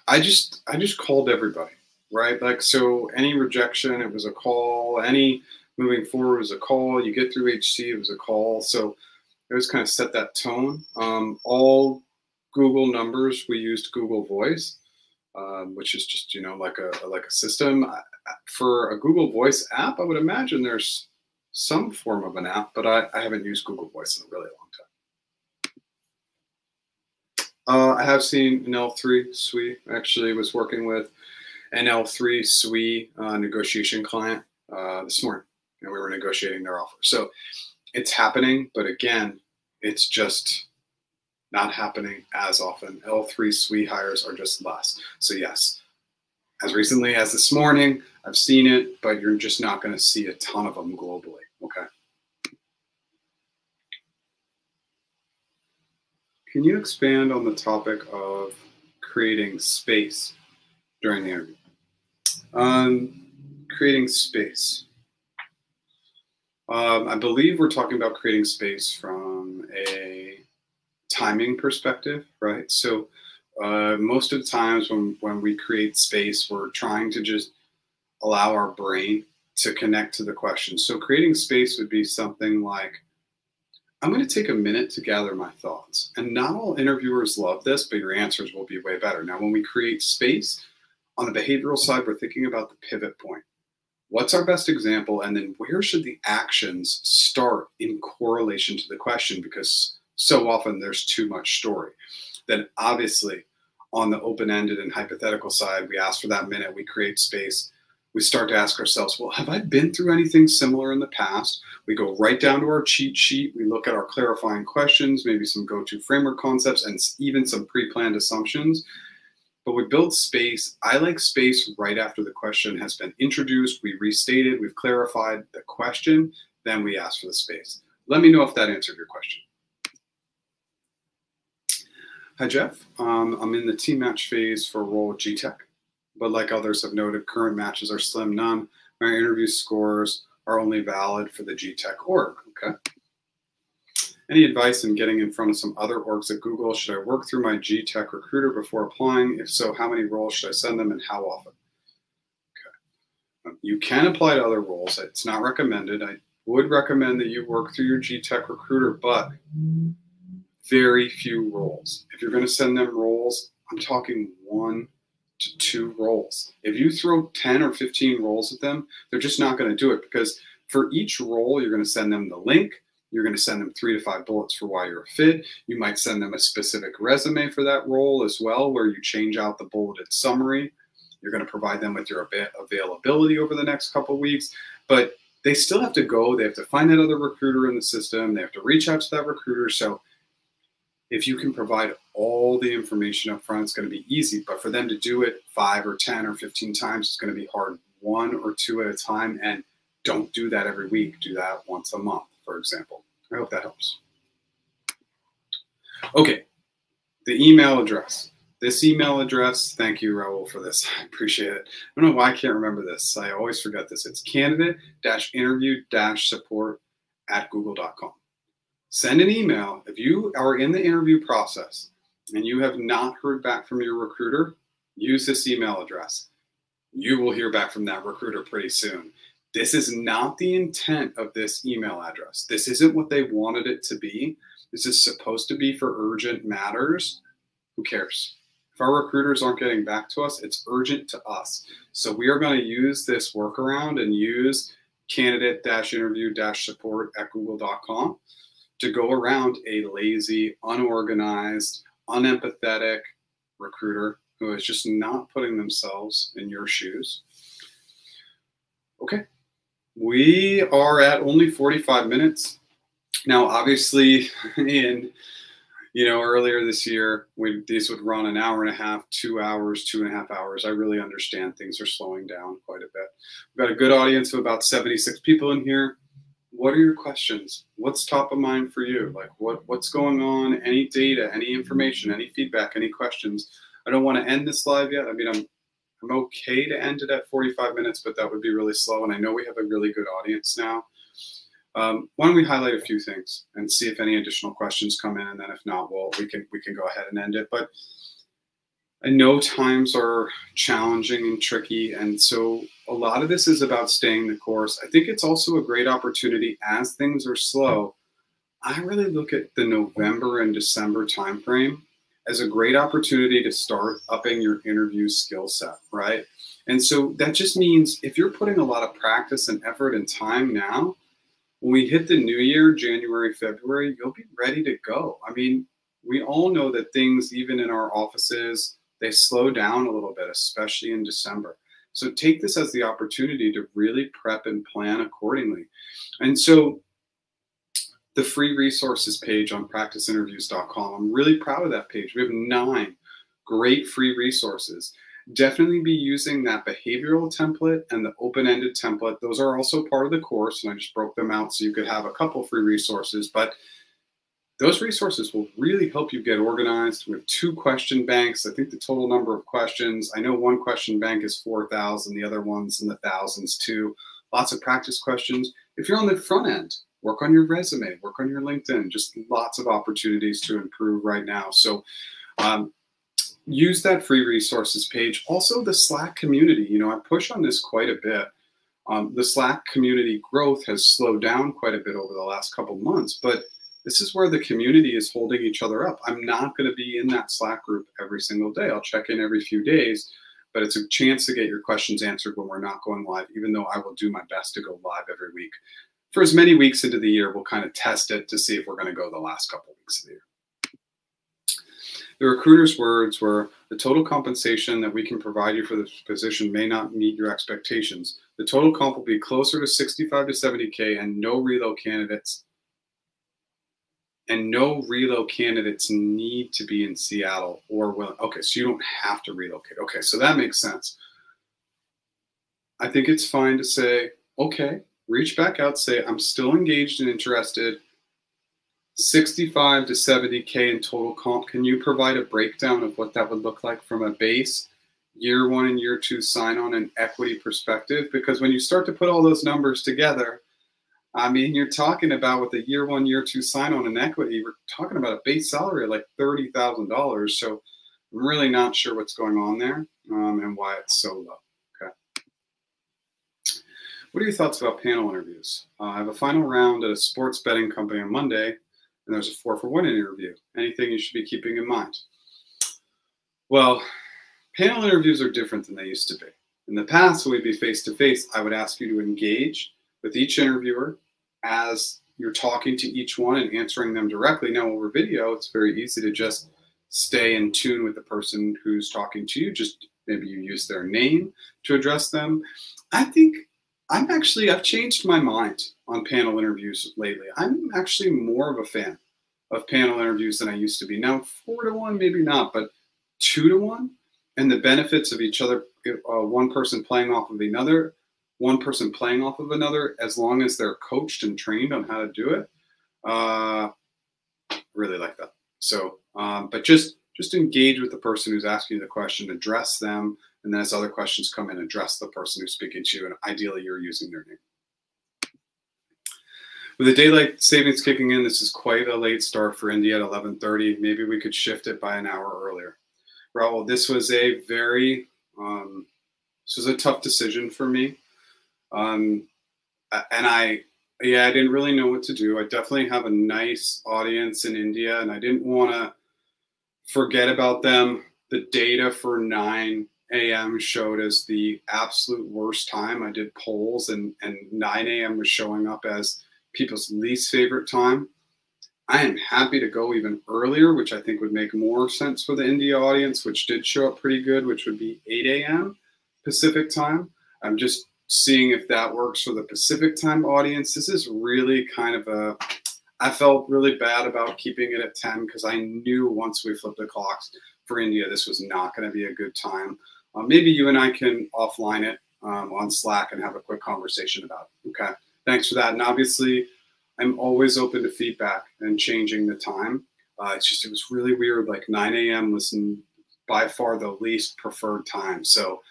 I just, I just called everybody, right? Like, so any rejection, it was a call. Any moving forward was a call. You get through H C, it was a call. So it was kind of set that tone. Um, all Google numbers, we used Google Voice. Um, which is just, you know, like a like a system. For a Google Voice app, I would imagine there's some form of an app, but I, I haven't used Google Voice in a really long time. Uh, I have seen an L three S W E, actually was working with an L three S W E uh, negotiation client uh, this morning, and we were negotiating their offer. So it's happening, but again, it's just not happening as often. L three S W E hires are just less. So yes, as recently as this morning, I've seen it, but you're just not gonna see a ton of them globally, okay? Can you expand on the topic of creating space during the interview? Um, creating space. Um, I believe we're talking about creating space from a timing perspective, right? So uh, most of the times when, when we create space, we're trying to just allow our brain to connect to the question. So creating space would be something like, I'm going to take a minute to gather my thoughts. And not all interviewers love this, but your answers will be way better. Now, when we create space on the behavioral side, we're thinking about the pivot point. What's our best example? And then where should the actions start in correlation to the question? Because so often there's too much story. Then obviously on the open-ended and hypothetical side, we ask for that minute, we create space. We start to ask ourselves, well, have I been through anything similar in the past? We go right down to our cheat sheet. We look at our clarifying questions, maybe some go-to framework concepts, and even some pre-planned assumptions. But we build space. I like space right after the question has been introduced. We restated, we've clarified the question, then we ask for the space. Let me know if that answered your question. Hi, Jeff. Um, I'm in the team match phase for a role with G Tech, but like others have noted, current matches are slim none. My interview scores are only valid for the G Tech org, okay? Any advice in getting in front of some other orgs at Google? Should I work through my G Tech recruiter before applying? If so, how many roles should I send them and how often? Okay. You can apply to other roles. It's not recommended. I would recommend that you work through your G Tech recruiter, but very few roles. If you're going to send them roles, I'm talking one to two roles. If you throw ten or fifteen roles at them, they're just not going to do it, because for each role, you're going to send them the link. You're going to send them three to five bullets for why you're a fit. You might send them a specific resume for that role as well, where you change out the bulleted summary. You're going to provide them with your availability over the next couple of weeks, but they still have to go. They have to find that other recruiter in the system. They have to reach out to that recruiter. So if you can provide all the information up front, it's going to be easy. But for them to do it five or ten or fifteen times, it's going to be hard, one or two at a time. And don't do that every week. Do that once a month, for example. I hope that helps. Okay, the email address. This email address, thank you, Raul, for this. I appreciate it. I don't know why I can't remember this. I always forget this. It's candidate-interview-support at google dot com. send an email. If you are in the interview process and you have not heard back from your recruiter, use this email address. You will hear back from that recruiter pretty soon. This is not the intent of this email address. This isn't what they wanted it to be. This is supposed to be for urgent matters. Who cares? If our recruiters aren't getting back to us, it's urgent to us. So we are going to use this workaround and use candidate dash interview dash support at google dot com to go around a lazy, unorganized, unempathetic recruiter who is just not putting themselves in your shoes. Okay, we are at only forty-five minutes. Now, obviously, in, you know, earlier this year, we, these would run an hour and a half, two hours, two and a half hours. I really understand things are slowing down quite a bit. We've got a good audience of about seventy-six people in here. What are your questions? What's top of mind for you? Like, what, what's going on? Any data, any information, any feedback, any questions? I don't want to end this live yet. I mean, I'm, I'm okay to end it at forty-five minutes, but that would be really slow. And I know we have a really good audience now. Um, why don't we highlight a few things and see if any additional questions come in, and then if not, well, we can we can go ahead and end it. But I know times are challenging and tricky, and so a lot of this is about staying the course. I think it's also a great opportunity as things are slow. I really look at the November and December timeframe as a great opportunity to start upping your interview skill set, right? And so that just means if you're putting a lot of practice and effort and time now, when we hit the new year, January, February, you'll be ready to go. I mean, we all know that things, even in our offices, they slow down a little bit, especially in December. So take this as the opportunity to really prep and plan accordingly. And so the free resources page on practice interviews dot com, I'm really proud of that page. We have nine great free resources. Definitely be using that behavioral template and the open-ended template. Those are also part of the course, and I just broke them out so you could have a couple free resources. But those resources will really help you get organized. We have two question banks. I think the total number of questions, I know one question bank is four thousand. The other one's in the thousands too. Lots of practice questions. If you're on the front end, work on your resume, work on your LinkedIn. Just lots of opportunities to improve right now. So, um, use that free resources page. Also the Slack community, you know, I push on this quite a bit. Um, the Slack community growth has slowed down quite a bit over the last couple months, but this is where the community is holding each other up. I'm not going to be in that Slack group every single day. I'll check in every few days, but it's a chance to get your questions answered when we're not going live, even though I will do my best to go live every week. For as many weeks into the year, we'll kind of test it to see if we're going to go the last couple weeks of the year. The recruiter's words were, the total compensation that we can provide you for this position may not meet your expectations. The total comp will be closer to sixty-five to seventy K and no reload candidates. And no reload candidates need to be in Seattle or willing. Okay, so you don't have to relocate. Okay, so that makes sense. I think it's fine to say, okay, reach back out, say, I'm still engaged and interested. sixty-five to seventy K in total comp. Can you provide a breakdown of what that would look like from a base, year one and year two sign-on and equity perspective? Because when you start to put all those numbers together, I mean, you're talking about with a year one, year two sign-on and equity, we're talking about a base salary of like thirty thousand dollars. So I'm really not sure what's going on there um, and why it's so low. Okay. What are your thoughts about panel interviews? Uh, I have a final round at a sports betting company on Monday. And there's a four for one interview. Anything you should be keeping in mind? Well, panel interviews are different than they used to be. In the past, when we'd be face-to-face, I would ask you to engage with each interviewer as you're talking to each one and answering them directly. Now, over video, it's very easy to just stay in tune with the person who's talking to you. Just maybe you use their name to address them. I think I'm actually, I've changed my mind on panel interviews lately. I'm actually more of a fan of panel interviews than I used to be. Now, four to one, maybe not, but two to one, and the benefits of each other, uh, one person playing off of another, one person playing off of another, as long as they're coached and trained on how to do it, uh, really like that. So, um, but just, just engage with the person who's asking the question, address them, and then as other questions come in, address the person who's speaking to you, and ideally you're using their name. With the daylight savings kicking in, this is quite a late start for India at eleven thirty. Maybe we could shift it by an hour earlier. Raul, this was a very, um, this was a tough decision for me. Um, and I, yeah, I didn't really know what to do. I definitely have a nice audience in India, and I didn't want to forget about them. The data for nine a m showed as the absolute worst time. I did polls, and, and nine a m was showing up as people's least favorite time. I am happy to go even earlier, which I think would make more sense for the India audience, which did show up pretty good, which would be eight a m Pacific time. I'm just seeing if that works for the Pacific time audience. This is really kind of a, I felt really bad about keeping it at ten because I knew once we flipped the clocks for India, this was not going to be a good time. Uh, maybe you and I can offline it um, on Slack and have a quick conversation about it. Okay, thanks for that. And obviously, I'm always open to feedback and changing the time. Uh, it's just, it was really weird. Like nine a m was by far the least preferred time. So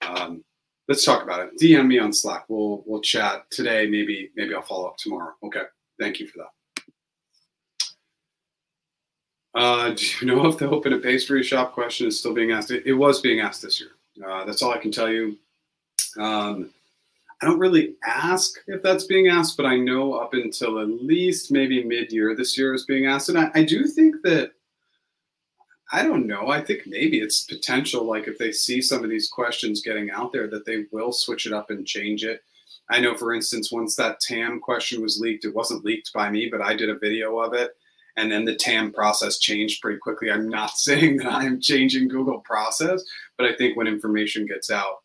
um, let's talk about it. D M me on Slack. We'll we'll chat today. Maybe maybe I'll follow up tomorrow. Okay, thank you for that. Uh, do you know if the open a pastry shop question is still being asked? It, it was being asked this year. Uh, that's all I can tell you. Um, I don't really ask if that's being asked, but I know up until at least maybe mid-year this year is being asked. And I, I do think that, I don't know, I think maybe it's potential, like if they see some of these questions getting out there, that they will switch it up and change it. I know, for instance, once that T A M question was leaked, it wasn't leaked by me, but I did a video of it. And then the T A M process changed pretty quickly. I'm not saying that I'm changing Google process, but I think when information gets out,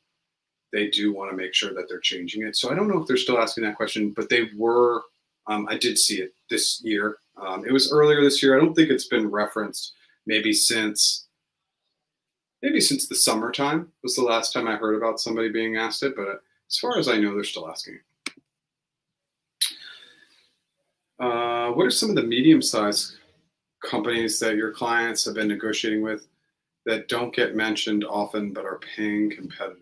they do want to make sure that they're changing it. So I don't know if they're still asking that question, but they were, um, I did see it this year. Um, it was earlier this year. I don't think it's been referenced maybe since, maybe since the summertime was the last time I heard about somebody being asked it. But as far as I know, they're still asking it. Uh, what are some of the medium-sized companies that your clients have been negotiating with that don't get mentioned often but are paying competitively?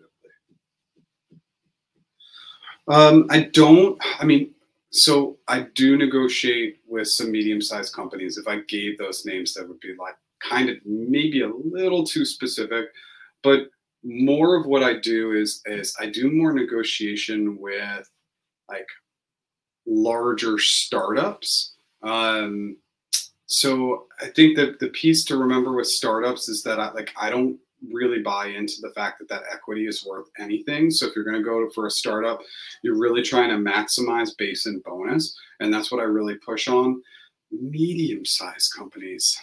Um, I don't, I mean, so I do negotiate with some medium-sized companies. If I gave those names, that would be like kind of maybe a little too specific, but more of what I do is, is I do more negotiation with like larger startups. Um, so I think that the piece to remember with startups is that I, like, I don't really buy into the fact that that equity is worth anything. So if you're going to go for a startup, you're really trying to maximize base and bonus. And that's what I really push on. Medium-sized companies.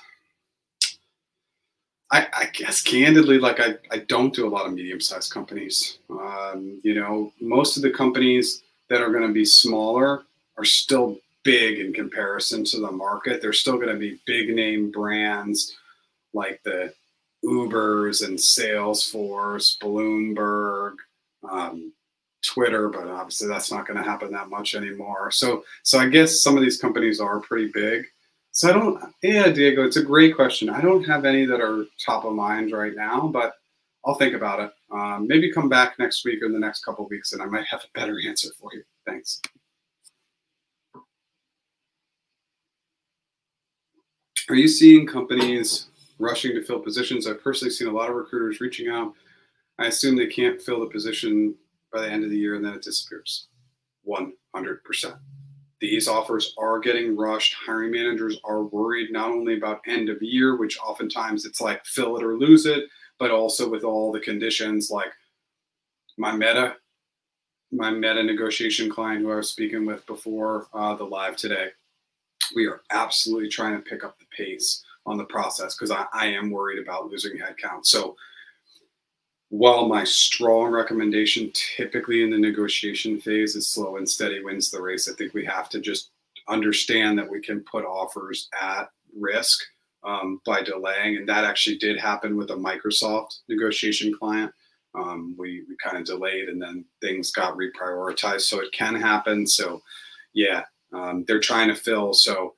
I, I guess candidly, like I, I don't do a lot of medium-sized companies. Um, you know, most of the companies that are going to be smaller are still big in comparison to the market. They're still going to be big name brands like the Ubers and Salesforce, Bloomberg, um, Twitter, but obviously that's not going to happen that much anymore. So, so I guess some of these companies are pretty big. So I don't, yeah, Diego, it's a great question. I don't have any that are top of mind right now, but I'll think about it. Um, maybe come back next week or in the next couple of weeks and I might have a better answer for you. Thanks. Are you seeing companies rushing to fill positions? I've personally seen a lot of recruiters reaching out. I assume they can't fill the position by the end of the year and then it disappears. one hundred percent. These offers are getting rushed. Hiring managers are worried not only about end of year, which oftentimes it's like fill it or lose it, but also with all the conditions, like my Meta, my Meta negotiation client who I was speaking with before uh, the live today, we are absolutely trying to pick up the pace on the process because I, I am worried about losing headcount. So while my strong recommendation typically in the negotiation phase is slow and steady wins the race, I think we have to just understand that we can put offers at risk Um, by delaying, and that actually did happen with a Microsoft negotiation client. Um, we we kind of delayed, and then things got reprioritized. So it can happen. So, yeah, um, they're trying to fill. So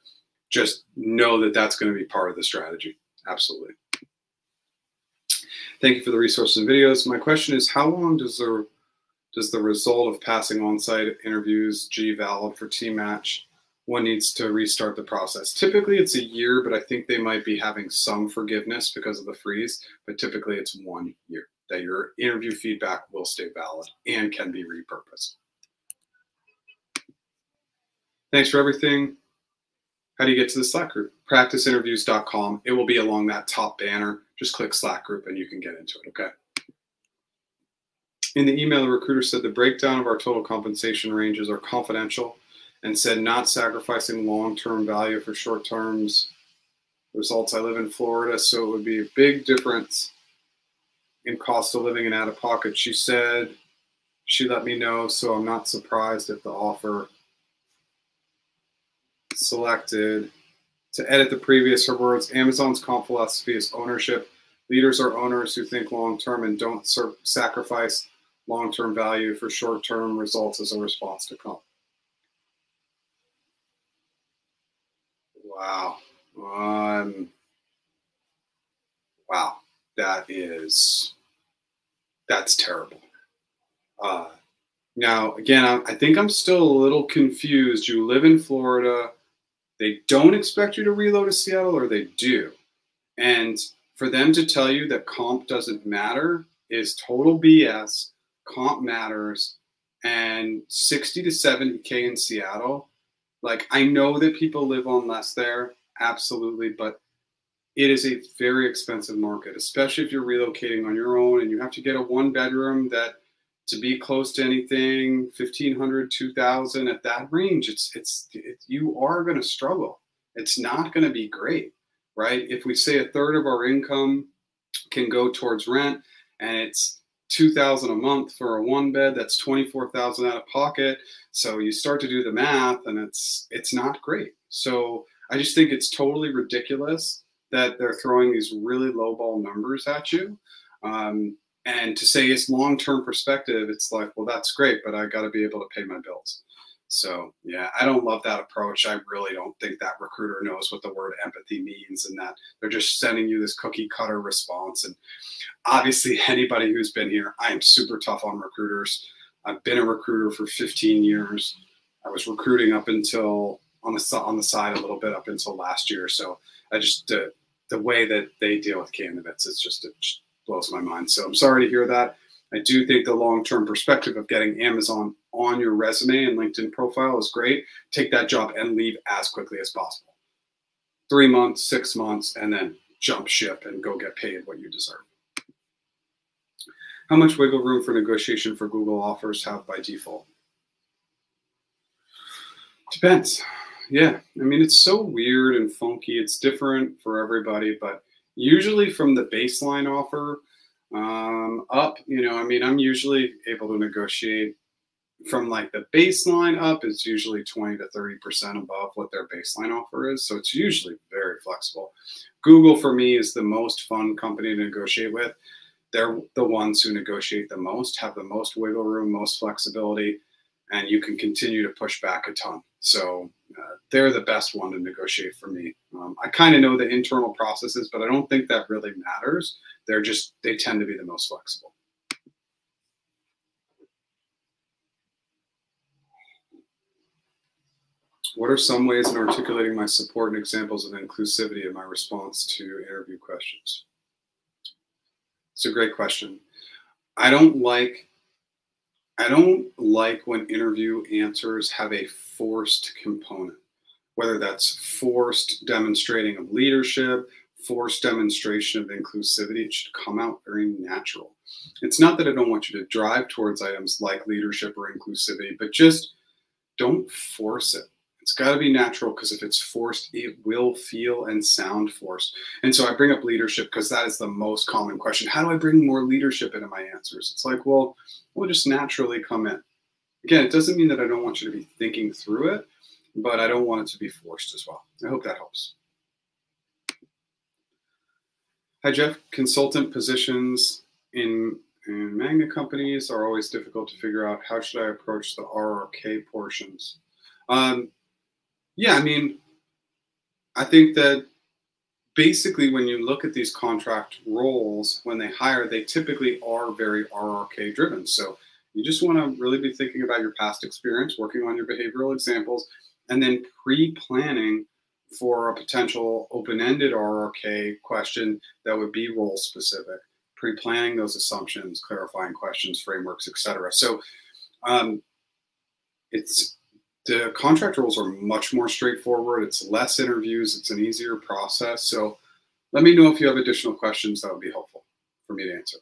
just know that that's going to be part of the strategy. Absolutely. Thank you for the resources and videos. My question is, how long does the does the result of passing on-site interviews G valid for T match one needs to restart the process. Typically it's a year, but I think they might be having some forgiveness because of the freeze, but typically it's one year that your interview feedback will stay valid and can be repurposed. Thanks for everything. How do you get to the Slack group? practice interviews dot com. It will be along that top banner. Just click Slack group and you can get into it, okay? In the email, the recruiter said the breakdown of our total compensation ranges are confidential and said not sacrificing long-term value for short-term results. I live in Florida, so it would be a big difference in cost of living and out of pocket. She said she let me know, so I'm not surprised if the offer selected. To edit the previous, her words, Amazon's comp philosophy is ownership. Leaders are owners who think long-term and don't sacrifice long-term value for short-term results as a response to comp. Wow. Um, wow. That is, that's terrible. Uh, now, again, I, I think I'm still a little confused. You live in Florida. They don't expect you to reload to Seattle, or they do. And for them to tell you that comp doesn't matter is total B S. Comp matters. And sixty to seventy K in Seattle, like, I know that people live on less there, absolutely, but it is a very expensive market, especially if you're relocating on your own and you have to get a one bedroom that to be close to anything, fifteen hundred, two thousand at that range, it's, it's, it, you are going to struggle. It's not going to be great, right? If we say a third of our income can go towards rent and it's two thousand a month for a one bed, that's twenty-four thousand out of pocket. So you start to do the math and it's, it's not great. So I just think it's totally ridiculous that they're throwing these really low ball numbers at you. Um, and to say it's long-term perspective, it's like, well, that's great, but I got to be able to pay my bills. So yeah, I don't love that approach. I really don't think that recruiter knows what the word empathy means, and that they're just sending you this cookie cutter response. And obviously anybody who's been here, I am super tough on recruiters. I've been a recruiter for fifteen years. I was recruiting up until on the, on the side a little bit up until last year. So I just, uh, the way that they deal with candidates, it's just, it just blows my mind. So I'm sorry to hear that. I do think the long-term perspective of getting Amazon on your resume and LinkedIn profile is great. Take that job and leave as quickly as possible. Three months, six months, and then jump ship and go get paid what you deserve. How much wiggle room for negotiation for Google offers have by default? Depends. Yeah. I mean, it's so weird and funky. It's different for everybody, but usually from the baseline offer um, up, you know, I mean, I'm usually able to negotiate from like the baseline up. It's usually twenty to thirty percent above what their baseline offer is. So it's usually very flexible. Google for me is the most fun company to negotiate with. They're the ones who negotiate the most, have the most wiggle room, most flexibility, and you can continue to push back a ton. So uh, they're the best one to negotiate for me. Um, I kind of know the internal processes, but I don't think that really matters. They're just, they tend to be the most flexible. What are some ways in articulating my support and examples of inclusivity in my response to interview questions? It's a great question. I don't like I don't like when interview answers have a forced component, whether that's forced demonstrating of leadership, forced demonstration of inclusivity. It should come out very natural. It's not that I don't want you to drive towards items like leadership or inclusivity, but just don't force it. It's got to be natural, because if it's forced, it will feel and sound forced. And so I bring up leadership because that is the most common question. How do I bring more leadership into my answers? It's like, well, we'll just naturally come in. Again, it doesn't mean that I don't want you to be thinking through it, but I don't want it to be forced as well. I hope that helps. Hi, Jeff. Consultant positions in, in Magna companies are always difficult to figure out. How should I approach the R R K portions? Um, Yeah, I mean, I think that basically when you look at these contract roles, when they hire, they typically are very R R K driven. So you just want to really be thinking about your past experience, working on your behavioral examples, and then pre-planning for a potential open-ended R R K question that would be role-specific, pre-planning those assumptions, clarifying questions, frameworks, et cetera. So um, it's, the contract rules are much more straightforward. It's less interviews. It's an easier process. So let me know if you have additional questions that would be helpful for me to answer.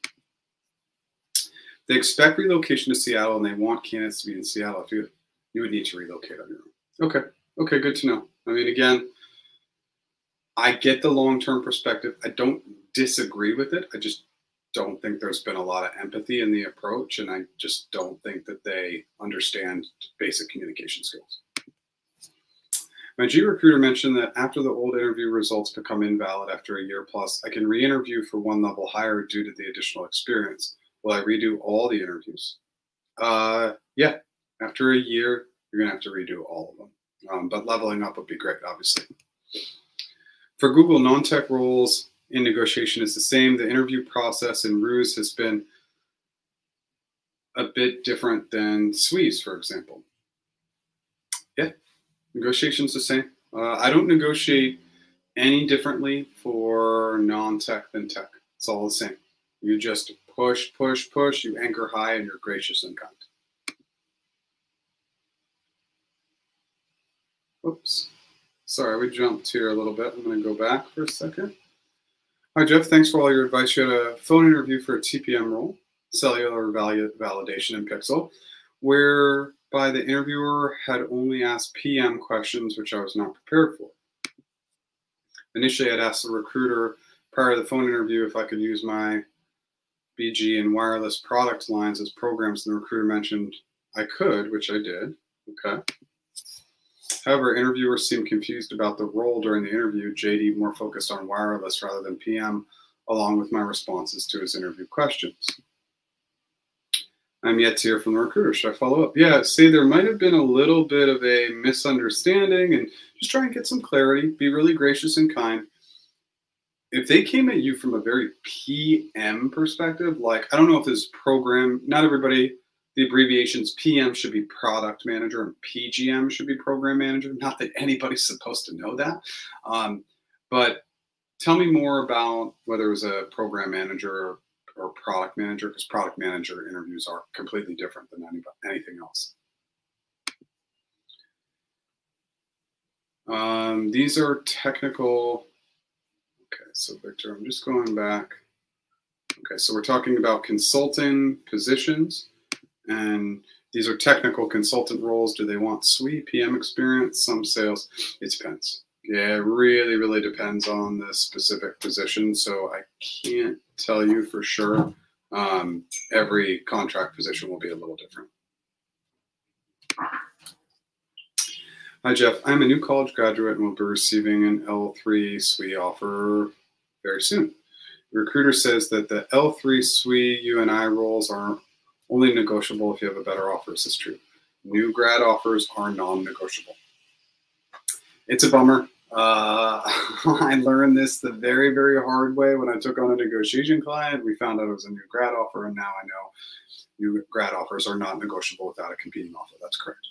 They expect relocation to Seattle, and they want candidates to be in Seattle. If you, you would need to relocate on your own. Okay. Okay, good to know. I mean, again, I get the long-term perspective. I don't disagree with it. I just don't think there's been a lot of empathy in the approach, and I just don't think that they understand basic communication skills. My G recruiter mentioned that after the old interview results become invalid after a year plus, I can re-interview for one level higher due to the additional experience. Will I redo all the interviews? Uh, yeah, after a year, you're gonna have to redo all of them. Um, but leveling up would be great, obviously. For Google, non-tech roles in negotiation is the same. The interview process in R U S has been a bit different than S W Es, for example. Yeah, negotiation's the same. Uh, I don't negotiate any differently for non-tech than tech. It's all the same. You just push, push, push. You anchor high, and you're gracious and kind. Oops, sorry, we jumped here a little bit. I'm going to go back for a second. Hi, Jeff. Thanks for all your advice. You had a phone interview for a T P M role, cellular value validation in Pixel, whereby the interviewer had only asked P M questions, which I was not prepared for. Initially, I'd asked the recruiter prior to the phone interview if I could use my B G and wireless product lines as programs, and the recruiter mentioned I could, which I did. Okay. However, interviewers seemed confused about the role during the interview, J D more focused on wireless rather than P M, along with my responses to his interview questions. I'm yet to hear from the recruiter. Should I follow up? Yeah, see, there might have been a little bit of a misunderstanding, and just try and get some clarity. Be really gracious and kind. If they came at you from a very P M perspective, like, I don't know if this program, not everybody, the abbreviations P M should be product manager and P G M should be program manager. Not that anybody's supposed to know that. Um, but tell me more about whether it was a program manager or, or product manager, because product manager interviews are completely different than anybody, anything else. Um, these are technical. Okay, so Victor, I'm just going back. Okay, so we're talking about consulting positions. And these are technical consultant roles. Do they want S W E, P M experience, some sales? It depends. Yeah, it really, really depends on the specific position. So I can't tell you for sure. Um, every contract position will be a little different. Hi, Jeff. I'm a new college graduate and will be receiving an L three S W E offer very soon. The recruiter says that the L three S W E U N I roles are only negotiable if you have a better offer. This is true. New grad offers are non-negotiable. It's a bummer. Uh, I learned this the very, very hard way when I took on a negotiation client. We found out it was a new grad offer, and now I know new grad offers are not negotiable without a competing offer. That's correct.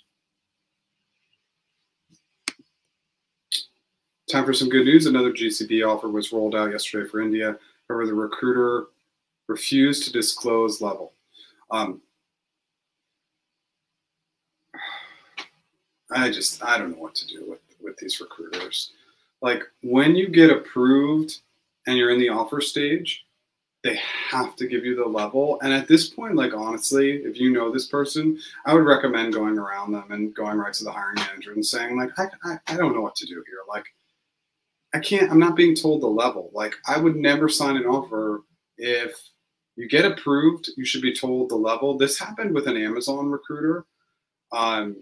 Time for some good news. Another G C P offer was rolled out yesterday for India. However, the recruiter refused to disclose level. Um, I just, I don't know what to do with, with these recruiters. Like, when you get approved and you're in the offer stage, they have to give you the level. And at this point, like, honestly, if you know this person, I would recommend going around them and going right to the hiring manager and saying, like, I, I, I don't know what to do here. Like, I can't, I'm not being told the level. Like, I would never sign an offer if you get approved, you should be told the level. This happened with an Amazon recruiter um,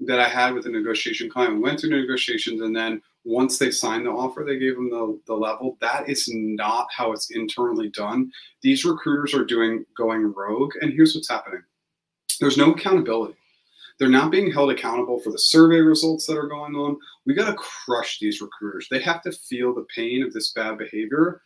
that I had with a negotiation client. We went through negotiations, and then once they signed the offer, they gave them the, the level. That is not how it's internally done. These recruiters are doing going rogue, and here's what's happening. There's no accountability. They're not being held accountable for the survey results that are going on. We got to crush these recruiters. They have to feel the pain of this bad behavior.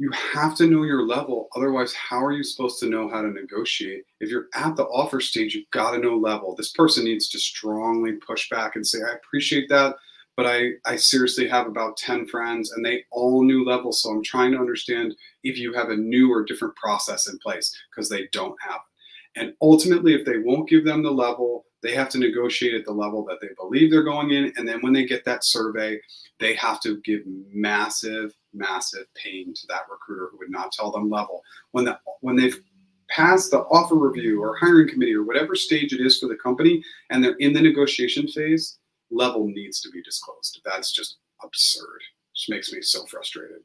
You have to know your level. Otherwise, how are you supposed to know how to negotiate? If you're at the offer stage, you've got to know level. This person needs to strongly push back and say, I appreciate that, but I, I seriously have about ten friends and they all knew level. So I'm trying to understand if you have a new or different process in place, because they don't have it. And ultimately, if they won't give them the level, they have to negotiate at the level that they believe they're going in. And then when they get that survey, they have to give massive, massive pain to that recruiter who would not tell them level. When the, when they've passed the offer review or hiring committee or whatever stage it is for the company, and they're in the negotiation phase, level needs to be disclosed. That's just absurd. Which makes me so frustrated.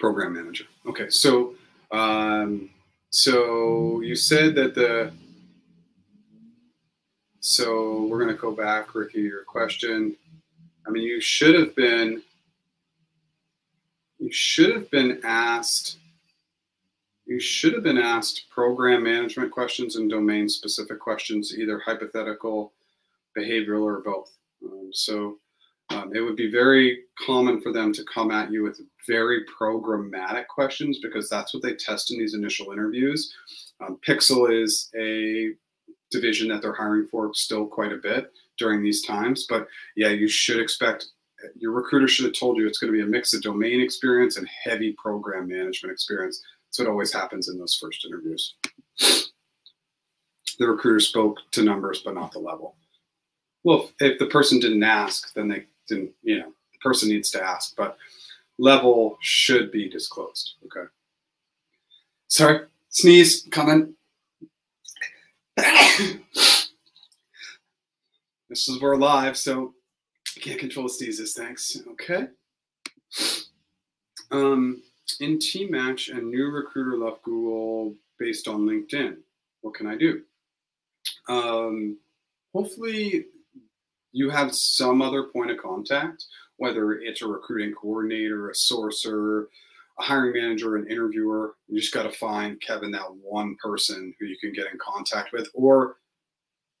Program manager. Okay, so... Um, So you said that the, so we're going to go back, Ricky, your question. I mean, you should have been, you should have been asked, you should have been asked program management questions and domain specific questions, either hypothetical, behavioral, or both. Um, so um, it would be very common for them to come at you with very programmatic questions, because that's what they test in these initial interviews. Um, Pixel is a division that they're hiring for still quite a bit during these times. But yeah, you should expect, your recruiter should have told you it's going to be a mix of domain experience and heavy program management experience. So it always happens in those first interviews. The recruiter spoke to numbers, but not the level. Well, if the person didn't ask, then they didn't, you know, the person needs to ask, but level should be disclosed. Okay. Sorry, sneeze coming. This is, we're live, so I can't control sneezes. Thanks. Okay. Um, in team match, a new recruiter left Google based on LinkedIn. What can I do? Um, hopefully you have some other point of contact, whether it's a recruiting coordinator, a sourcer, a hiring manager, an interviewer. You just got to find, Kevin, that one person who you can get in contact with, or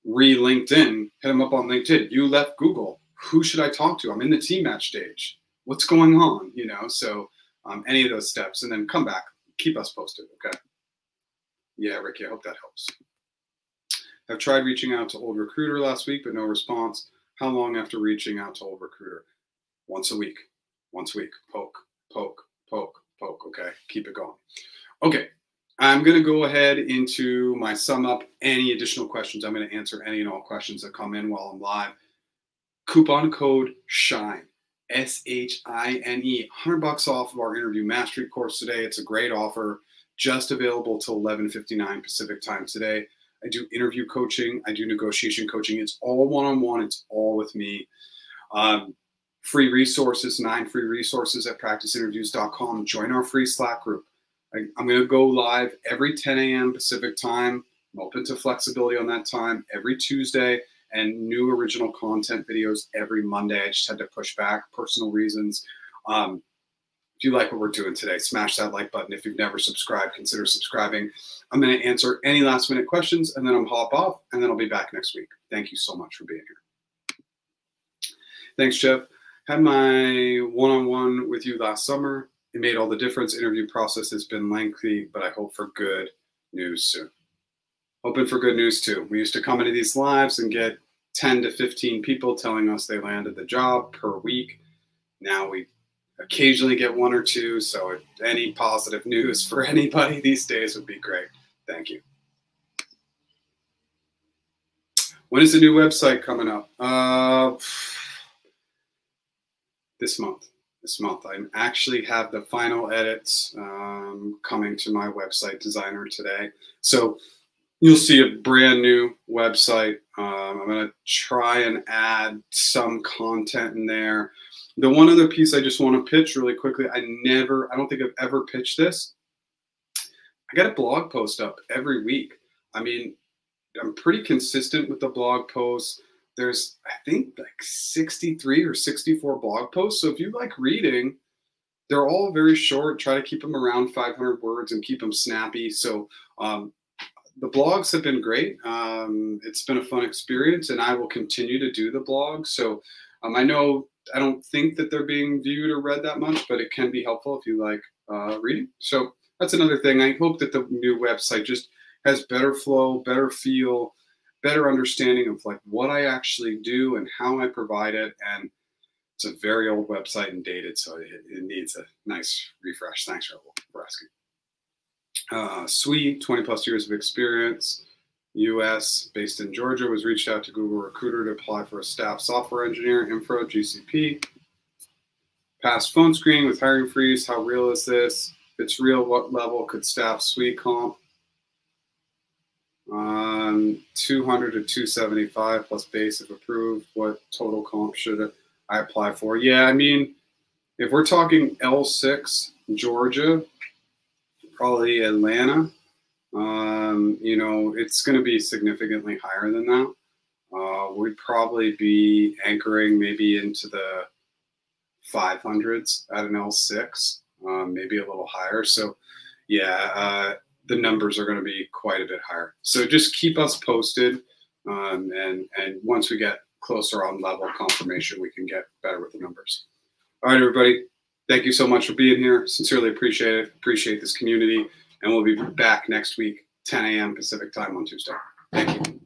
re-LinkedIn, hit them up on LinkedIn. You left Google. Who should I talk to? I'm in the team match stage. What's going on? You know, so um, any of those steps, and then come back. Keep us posted, okay? Yeah, Ricky, I hope that helps. I've tried reaching out to old recruiter last week, but no response. How long after reaching out to old recruiter? Once a week, once a week, poke, poke, poke, poke, okay? Keep it going. Okay, I'm gonna go ahead into my sum up. Any additional questions, I'm gonna answer any and all questions that come in while I'm live. Coupon code SHINE, S H I N E, one hundred bucks off of our interview mastery course today. It's a great offer, just available till eleven fifty-nine Pacific time today. I do interview coaching, I do negotiation coaching. It's all one-on-one, it's all with me. Um, Free resources, nine free resources at practice interviews dot com. Join our free Slack group. I, I'm going to go live every ten A M Pacific time. I'm open to flexibility on that time, every Tuesday, and new original content videos every Monday. I just had to push back, personal reasons. Um, if you like what we're doing today, smash that like button. If you've never subscribed, consider subscribing. I'm going to answer any last minute questions, and then I'll hop off, and then I'll be back next week. Thank you so much for being here. Thanks, Jeff. Had my one-on-one with you last summer. It made all the difference. Interview process has been lengthy, but I hope for good news soon. Hoping for good news too. We used to come into these lives and get ten to fifteen people telling us they landed the job per week. Now we occasionally get one or two. So any positive news for anybody these days would be great. Thank you. When is the new website coming up? Uh, This month, this month, I actually have the final edits um, coming to my website designer today. So you'll see a brand new website. Um, I'm going to try and add some content in there. The one other piece I just want to pitch really quickly, I never, I don't think I've ever pitched this. I got a blog post up every week. I mean, I'm pretty consistent with the blog posts. There's, I think, like sixty-three or sixty-four blog posts. So if you like reading, they're all very short. Try to keep them around five hundred words and keep them snappy. So um, the blogs have been great. Um, it's been a fun experience, and I will continue to do the blog. So um, I know I don't think that they're being viewed or read that much, but it can be helpful if you like uh, reading. So that's another thing. I hope that the new website just has better flow, better feel, better understanding of like what I actually do and how I provide it. And it's a very old website and dated, so it, it needs a nice refresh. Thanks for asking. Uh, S W E, twenty plus years of experience, U S, based in Georgia, was reached out to Google Recruiter to apply for a staff software engineer, infra, G C P. Passed phone screening with hiring freeze. How real is this? If it's real, what level could staff S W E comp? Um, two hundred to two seventy-five plus base if approved. What total comp should I apply for? Yeah, I mean, if we're talking L six, Georgia, probably Atlanta, um, you know, it's going to be significantly higher than that. Uh, we'd probably be anchoring maybe into the five hundreds at an L six, um, maybe a little higher. So, yeah, uh, the numbers are going to be quite a bit higher. So just keep us posted, um, and, and once we get closer on level confirmation, we can get better with the numbers. All right, everybody. Thank you so much for being here. Sincerely appreciate it. Appreciate this community. And we'll be back next week, ten A M Pacific time on Tuesday. Thank you.